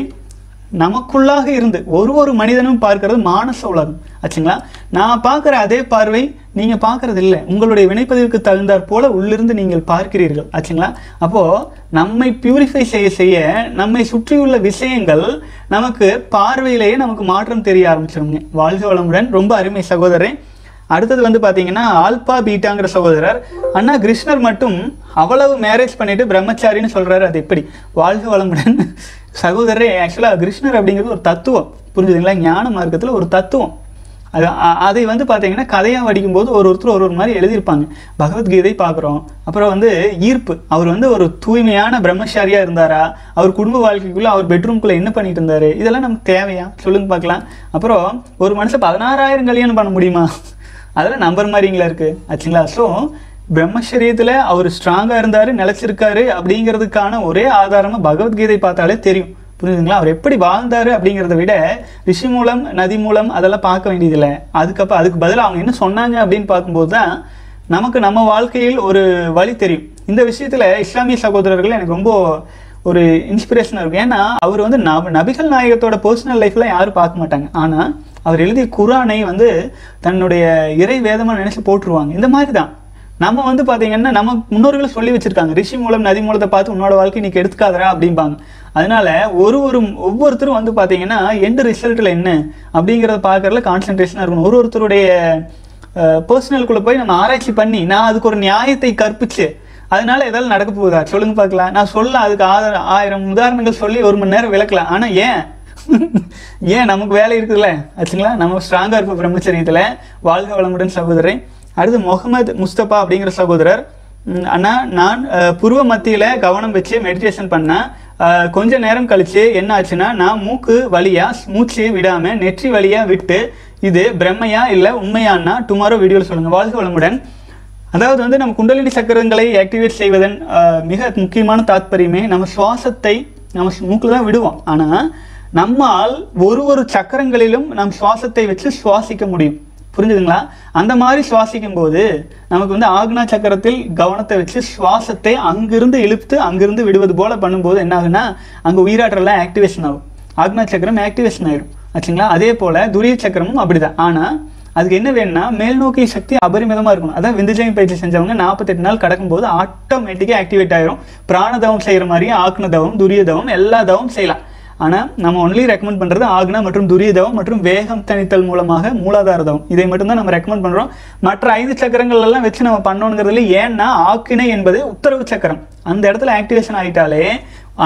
நமக்குள்ளாக இருந்து ஒரு ஒரு மனிதனும் பார்க்கறது மானச உலகம் ஆச்சுங்களா. நான் பார்க்குற அதே பார்வை நீங்கள் பார்க்கறது இல்லை. உங்களுடைய வினைப்பதிவுக்கு தகுந்தாற் போல உள்ளிருந்து நீங்கள் பார்க்கிறீர்கள் ஆச்சுங்களா. அப்போது நம்மை பியூரிஃபை செய்ய செய்ய நம்மை சுற்றியுள்ள விஷயங்கள் நமக்கு பார்வையிலேயே நமக்கு மாற்றம் தெரிய ஆரம்பிச்சிருங்க. வாழ்க வளமுடன். ரொம்ப அருமை சகோதரே. அடுத்தது வந்து பார்த்தீங்கன்னா ஆல்பா பீட்டாங்கிற சகோதரர். அண்ணா, கிருஷ்ணர் மட்டும் அவ்வளவு மேரேஜ் பண்ணிட்டு பிரம்மச்சாரின்னு சொல்கிறாரு, அது எப்படி? வாழ்க வளமுடன் சகோதரரே. ஆக்சுவலாக கிருஷ்ணர் அப்படிங்கிறது ஒரு தத்துவம், புரிஞ்சுதுங்களா? ஞான மார்க்கத்தில் ஒரு தத்துவம். அது அதை வந்து பார்த்தீங்கன்னா கதையாக வடிக்கும்போது ஒரு ஒருத்தர் ஒரு ஒரு மாதிரி எழுதியிருப்பாங்க. பகவத்கீதை பார்க்குறோம். அப்புறம் வந்து ஈர்ப்பு, அவர் வந்து ஒரு தூய்மையான பிரம்மச்சாரியாக இருந்தாரா? அவர் குடும்ப வாழ்க்கைக்குள்ளே அவர் பெட்ரூம்குள்ளே என்ன பண்ணிட்டு இருந்தார்? இதெல்லாம் நமக்கு தேவையா? சொல்லுங்க பார்க்கலாம். அப்புறம் ஒரு மனுஷன் பதினாறாயிரம் கல்யாணம் பண்ண முடியுமா? அதெல்லாம் நம்பர் மாதிரிங்களா இருக்குது ஆச்சுங்களா. ஸோ பிரம்மச்சரியத்தில் அவர் ஸ்ட்ராங்காக இருந்தார், நிலச்சிருக்காரு அப்படிங்கிறதுக்கான ஒரே ஆதாரமாக பகவத்கீதை பார்த்தாலே தெரியும், புரியுதுங்களா? அவர் எப்படி வாழ்ந்தார் அப்படிங்கிறத விட ரிஷி மூலம், நதி மூலம் அதெல்லாம் பார்க்க வேண்டியதில்லை. அதுக்கப்புறம் அதுக்கு பதிலாக அவங்க என்ன சொன்னாங்க அப்படின்னு பார்க்கும்போது தான் நமக்கு நம்ம வாழ்க்கையில் ஒரு வழி தெரியும். இந்த விஷயத்தில் இஸ்லாமிய சகோதரர்கள் எனக்கு ரொம்ப ஒரு இன்ஸ்பிரேஷனாக இருக்கும். ஏன்னா அவர் வந்து நப நபிகள் நாயகத்தோட பர்சனல் லைஃப்லாம் யாரும் பார்க்க மாட்டாங்க. ஆனால் அவர் எழுதிய குரானை வந்து தன்னுடைய இறை வேதமாக நினச்சி போட்டுருவாங்க. இந்த மாதிரி தான் நம்ம வந்து பார்த்தீங்கன்னா நம்ம முன்னோர்களை சொல்லி வச்சுருக்காங்க. ரிஷி மூலம், நதி மூலத்தை பார்த்து உன்னோட வாழ்க்கை இன்றைக்கி எடுத்துக்காதரா அப்படிம்பாங்க. அதனால் ஒரு ஒரு ஒவ்வொருத்தரும் வந்து பார்த்தீங்கன்னா எண்டு ரிசல்ட்டில் என்ன அப்படிங்கிறத பார்க்குறதுல கான்சன்ட்ரேஷனாக இருக்கணும். ஒரு ஒருத்தருடைய பர்சனலுக்குள்ளே போய் நம்ம ஆராய்ச்சி பண்ணி நான் அதுக்கு ஒரு நியாயத்தை கற்பிச்சு அதனால் ஏதாவது நடக்க போகுதா? சொல்லுங்க பார்க்கலாம். நான் சொல்ல அதுக்கு ஆதர ஆயிரம் உதாரணங்கள் சொல்லி ஒரு மணி நேரம் விளக்கலாம். ஆனால் ஏன் ஏன் நமக்கு வேலை இருக்குதுல்ல ஆச்சுங்களா. நம்ம ஸ்ட்ராங்காக இருப்போம் பிரம்மச்சரியத்தில். வாழ்க வளமுடன் சகோதரரை. அடுத்து முகமது முஸ்தபா அப்படிங்கிற சகோதரர். அண்ணா, நான் புருவ மத்தியில் கவனம் வச்சு மெடிடேஷன் பண்ணேன். கொஞ்ச நேரம் கழித்து என்ன ஆச்சுன்னா நான் மூக்கு வழியாக மூச்சு விடாமல் நெற்றி வழியாக விட்டு, இது பிரம்மையா இல்லை உண்மையானா டுமாரோ வீடியோவில் சொல்லுங்கள். வாழ்க வளமுடன். அதாவது வந்து நம்ம குண்டலினி சக்கரங்களை ஆக்டிவேட் செய்வதன் மிக முக்கியமான தாத்பரியமே நம்ம சுவாசத்தை நம்ம மூக்கில் தான் விடுவோம். ஆனால் நம்மால் ஒரு ஒரு சக்கரங்களிலும் நம் சுவாசத்தை வச்சு சுவாசிக்க முடியும், புரிஞ்சுதுங்களா? அந்த மாதிரி சுவாசிக்கும் போது நமக்கு வந்து ஆக்னா சக்கரத்தில் கவனத்தை வச்சு சுவாசத்தை அங்கிருந்து இழுத்து அங்கிருந்து விடுவது போல பண்ணும்போது என்ன ஆகுன்னா அங்கே உயிராற்றலாம் ஆக்டிவேஷன் ஆகும். ஆக்னா சக்கரம் ஆக்டிவேஷன் ஆகிடும் ஆச்சுங்களா. அதே போல் துரிய சக்கரமும் அப்படி தான். ஆனால் அதுக்கு என்ன வேணும்னா மேல்நோக்கிய சக்தி அபரிமிதமாக இருக்கணும். அதான் விந்து ஜயம் பயிற்சி செஞ்சவங்க நாற்பத்தெட்டு நாள் கடக்கும்போது ஆட்டோமேட்டிக்காக ஆக்டிவேட் ஆகிரும். பிராணதவம் செய்கிற மாதிரி ஆக்ன தவம், துரிய தவம், எல்லா தவமும் செய்யலாம். ஆனால் நம்ம ஒன்லி ரெக்கமெண்ட் பண்ணுறது ஆக்னா மற்றும் துரிய தவம் மற்றும் வேகம் தணித்தல் மூலமாக மூலாதார தவம். இதை மட்டும்தான் நம்ம ரெக்கமெண்ட் பண்ணுறோம். மற்ற ஐந்து சக்கரங்கள் எல்லாம் வச்சு நம்ம பண்ணணுங்கிறதுல ஏன்னா ஆக்கினை என்பது உத்தரவு சக்கரம். அந்த இடத்துல ஆக்டிவேஷன் ஆகிட்டாலே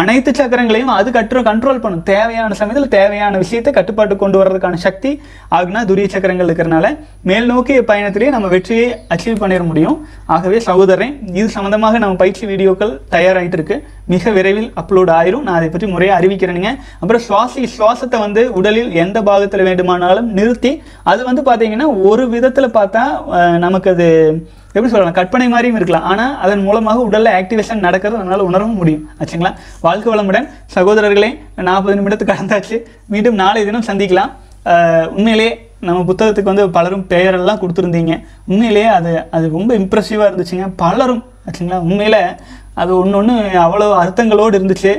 அனைத்து சக்கரங்களையும் அது கற்று கண்ட்ரோல் பண்ணும். தேவையான சமயத்தில் தேவையான விஷயத்தை கட்டுப்பாட்டு கொண்டு வர்றதுக்கான சக்தி ஆக்னா துரிய சக்கரங்கள் இருக்கிறனால மேல் நோக்கிய பயணத்திலேயே நம்ம வெற்றியை அச்சீவ் பண்ணிட முடியும். ஆகவே சகோதரன், இது சம்மந்தமாக நம்ம பயிற்சி வீடியோக்கள் தயாராகிட்டு இருக்கு. மிக விரைவில் அப்லோட் ஆயிரும். நான் அதை பற்றி முறையாக அறிவிக்கிறேனுங்க. அப்புறம் சுவாசி சுவாசத்தை வந்து உடலில் எந்த பாகத்தில் வேண்டுமானாலும் நிறுத்தி அது வந்து பார்த்தீங்கன்னா ஒரு விதத்தில் பார்த்தா நமக்கு அது எப்படி சொல்லலாம், கற்பனை மாதிரியும் இருக்கலாம். ஆனால் அதன் மூலமாக உடலில் ஆக்டிவேஷன் நடக்கிறது அதனால் உணரவும் முடியும் ஆச்சுங்களா. வாழ்க்கை வளமுடன் சகோதரர்களே. நாற்பது நிமிடத்துக்கு கடந்தாச்சு. மீண்டும் நாளை தினம் சந்திக்கலாம். உண்மையிலே நம்ம புத்தகத்துக்கு வந்து பலரும் பெயரெல்லாம் கொடுத்துருந்தீங்க. உண்மையிலே அது அது ரொம்ப இம்ப்ரெசிவாக இருந்துச்சுங்க. பலரும் ஆச்சுங்களா. உண்மையில் அது ஒன்று ஒன்று அவ்வளோ அர்த்தங்களோடு இருந்துச்சு.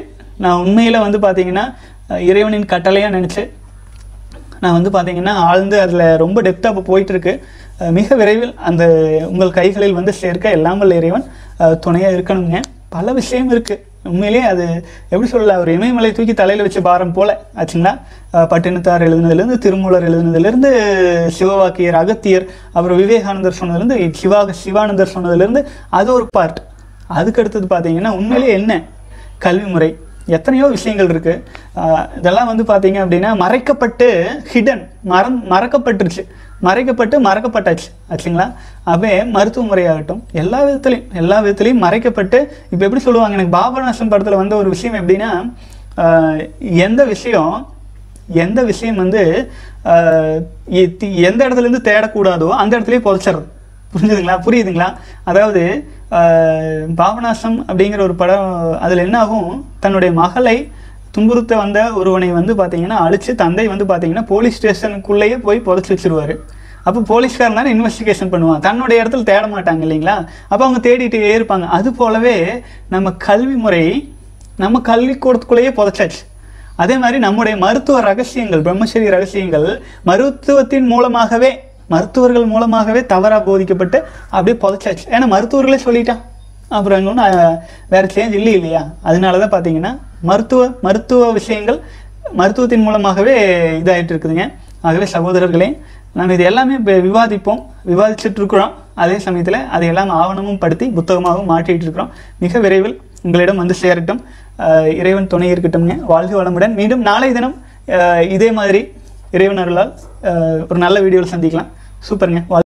நான் உண்மையில் வந்து பார்த்தீங்கன்னா இறைவனின் கட்டளையாக நினச்சி நான் வந்து பார்த்தீங்கன்னா ஆழ்ந்து அதில் ரொம்ப டெப்த்தாக இப்போ போயிட்டுருக்கு. மிக விரைவில் அந்த உங்கள் கைகளில் வந்து சேர்க்க எல்லாமல் இறைவன் துணையாக இருக்கணுங்க. பல விஷயம் இருக்குது. உண்மையிலே அது எப்படி சொல்ல ஒரு இமயமலை தூக்கி தலையில வச்ச பாரம் போல ஆச்சுன்னா பட்டினத்தார் எழுதினதிலிருந்து திருமூலர் எழுதினதிலிருந்து சிவவாக்கியர் அகத்தியர் அப்புறம் விவேகானந்தர் சொன்னதிலிருந்து சிவா சிவானந்தர் சொன்னதிலிருந்து அது ஒரு பார்ட். அதுக்கு அடுத்தது பார்த்தீங்கன்னா உண்மையிலேயே என்ன கல்வி முறை எத்தனையோ விஷயங்கள் இருக்குது. இதெல்லாம் வந்து பார்த்தீங்க அப்படின்னா மறைக்கப்பட்டு ஹிடன் மற மறக்கப்பட்டுருச்சு மறைக்கப்பட்டு மறக்கப்பட்டாச்சு ஆச்சுங்களா. அப்போ மருத்துவ முறையாகட்டும் எல்லா விதத்துலையும் எல்லா விதத்துலையும் மறைக்கப்பட்டு இப்போ எப்படி சொல்லுவாங்க எனக்கு பாபநாசம் படத்தில் வந்த ஒரு விஷயம் எப்படின்னா எந்த விஷயம் எந்த விஷயம் வந்து எந்த இடத்துலேருந்து தேடக்கூடாதோ அந்த இடத்துலையே புதைச்சிடுறது. புரிஞ்சுதுங்களா புரியுதுங்களா? அதாவது பாபநாசம் அப்படிங்கிற ஒரு படம் அதில் என்ன ஆகும் தன்னுடைய மகளை துன்புறுத்த வந்த ஒருவனை வந்து பார்த்தீங்கன்னா அழித்து தந்தை வந்து பார்த்தீங்கன்னா போலீஸ் ஸ்டேஷனுக்குள்ளேயே போய் புதைச்சி வச்சுருவார். அப்போ போலீஸ்காரன் தானே இன்வெஸ்டிகேஷன் பண்ணுவான், தன்னுடைய இடத்துல தேட மாட்டாங்க இல்லைங்களா. அப்போ அவங்க தேடிட்டே இருப்பாங்க. அது போலவே நம்ம கல்வி முறை நம்ம கல்விக்கூடத்துக்குள்ளேயே புதைச்சாச்சு. அதே மாதிரி நம்முடைய மருத்துவ ரகசியங்கள் பிரம்மச்சரிய ரகசியங்கள் மருத்துவத்தின் மூலமாகவே மருத்துவர்கள் மூலமாகவே தவறாக போதிக்கப்பட்டு அப்படியே புதைச்சாச்சு. ஏன்னா மருத்துவர்களே சொல்லிட்டான் அப்புறம் எங்கன்னு வேறு சேஞ்ச் இல்லை இல்லையா. அதனால தான் பார்த்தீங்கன்னா மருத்துவ மருத்துவ விஷயங்கள் மருத்துவத்தின் மூலமாகவே இதாகிட்டு இருக்குதுங்க. ஆகவே சகோதரர்களே நம்ம இது எல்லாமே இப்போ விவாதிப்போம் விவாதிச்சுட்ருக்குறோம். அதே சமயத்தில் அதை எல்லாம் ஆவணமும் படுத்தி புத்தகமாகவும் மாற்றிட்டு இருக்கிறோம். மிக விரைவில் உங்களிடம் வந்து சேரட்டும். இறைவன் துணை இருக்கட்டும்ங்க. வாழ்க வளமுடன். மீண்டும் நாளை தினம் இதே மாதிரி இறைவனர்களால் ஒரு நல்ல வீடியோவில் சந்திக்கலாம். சூப்பருங்க.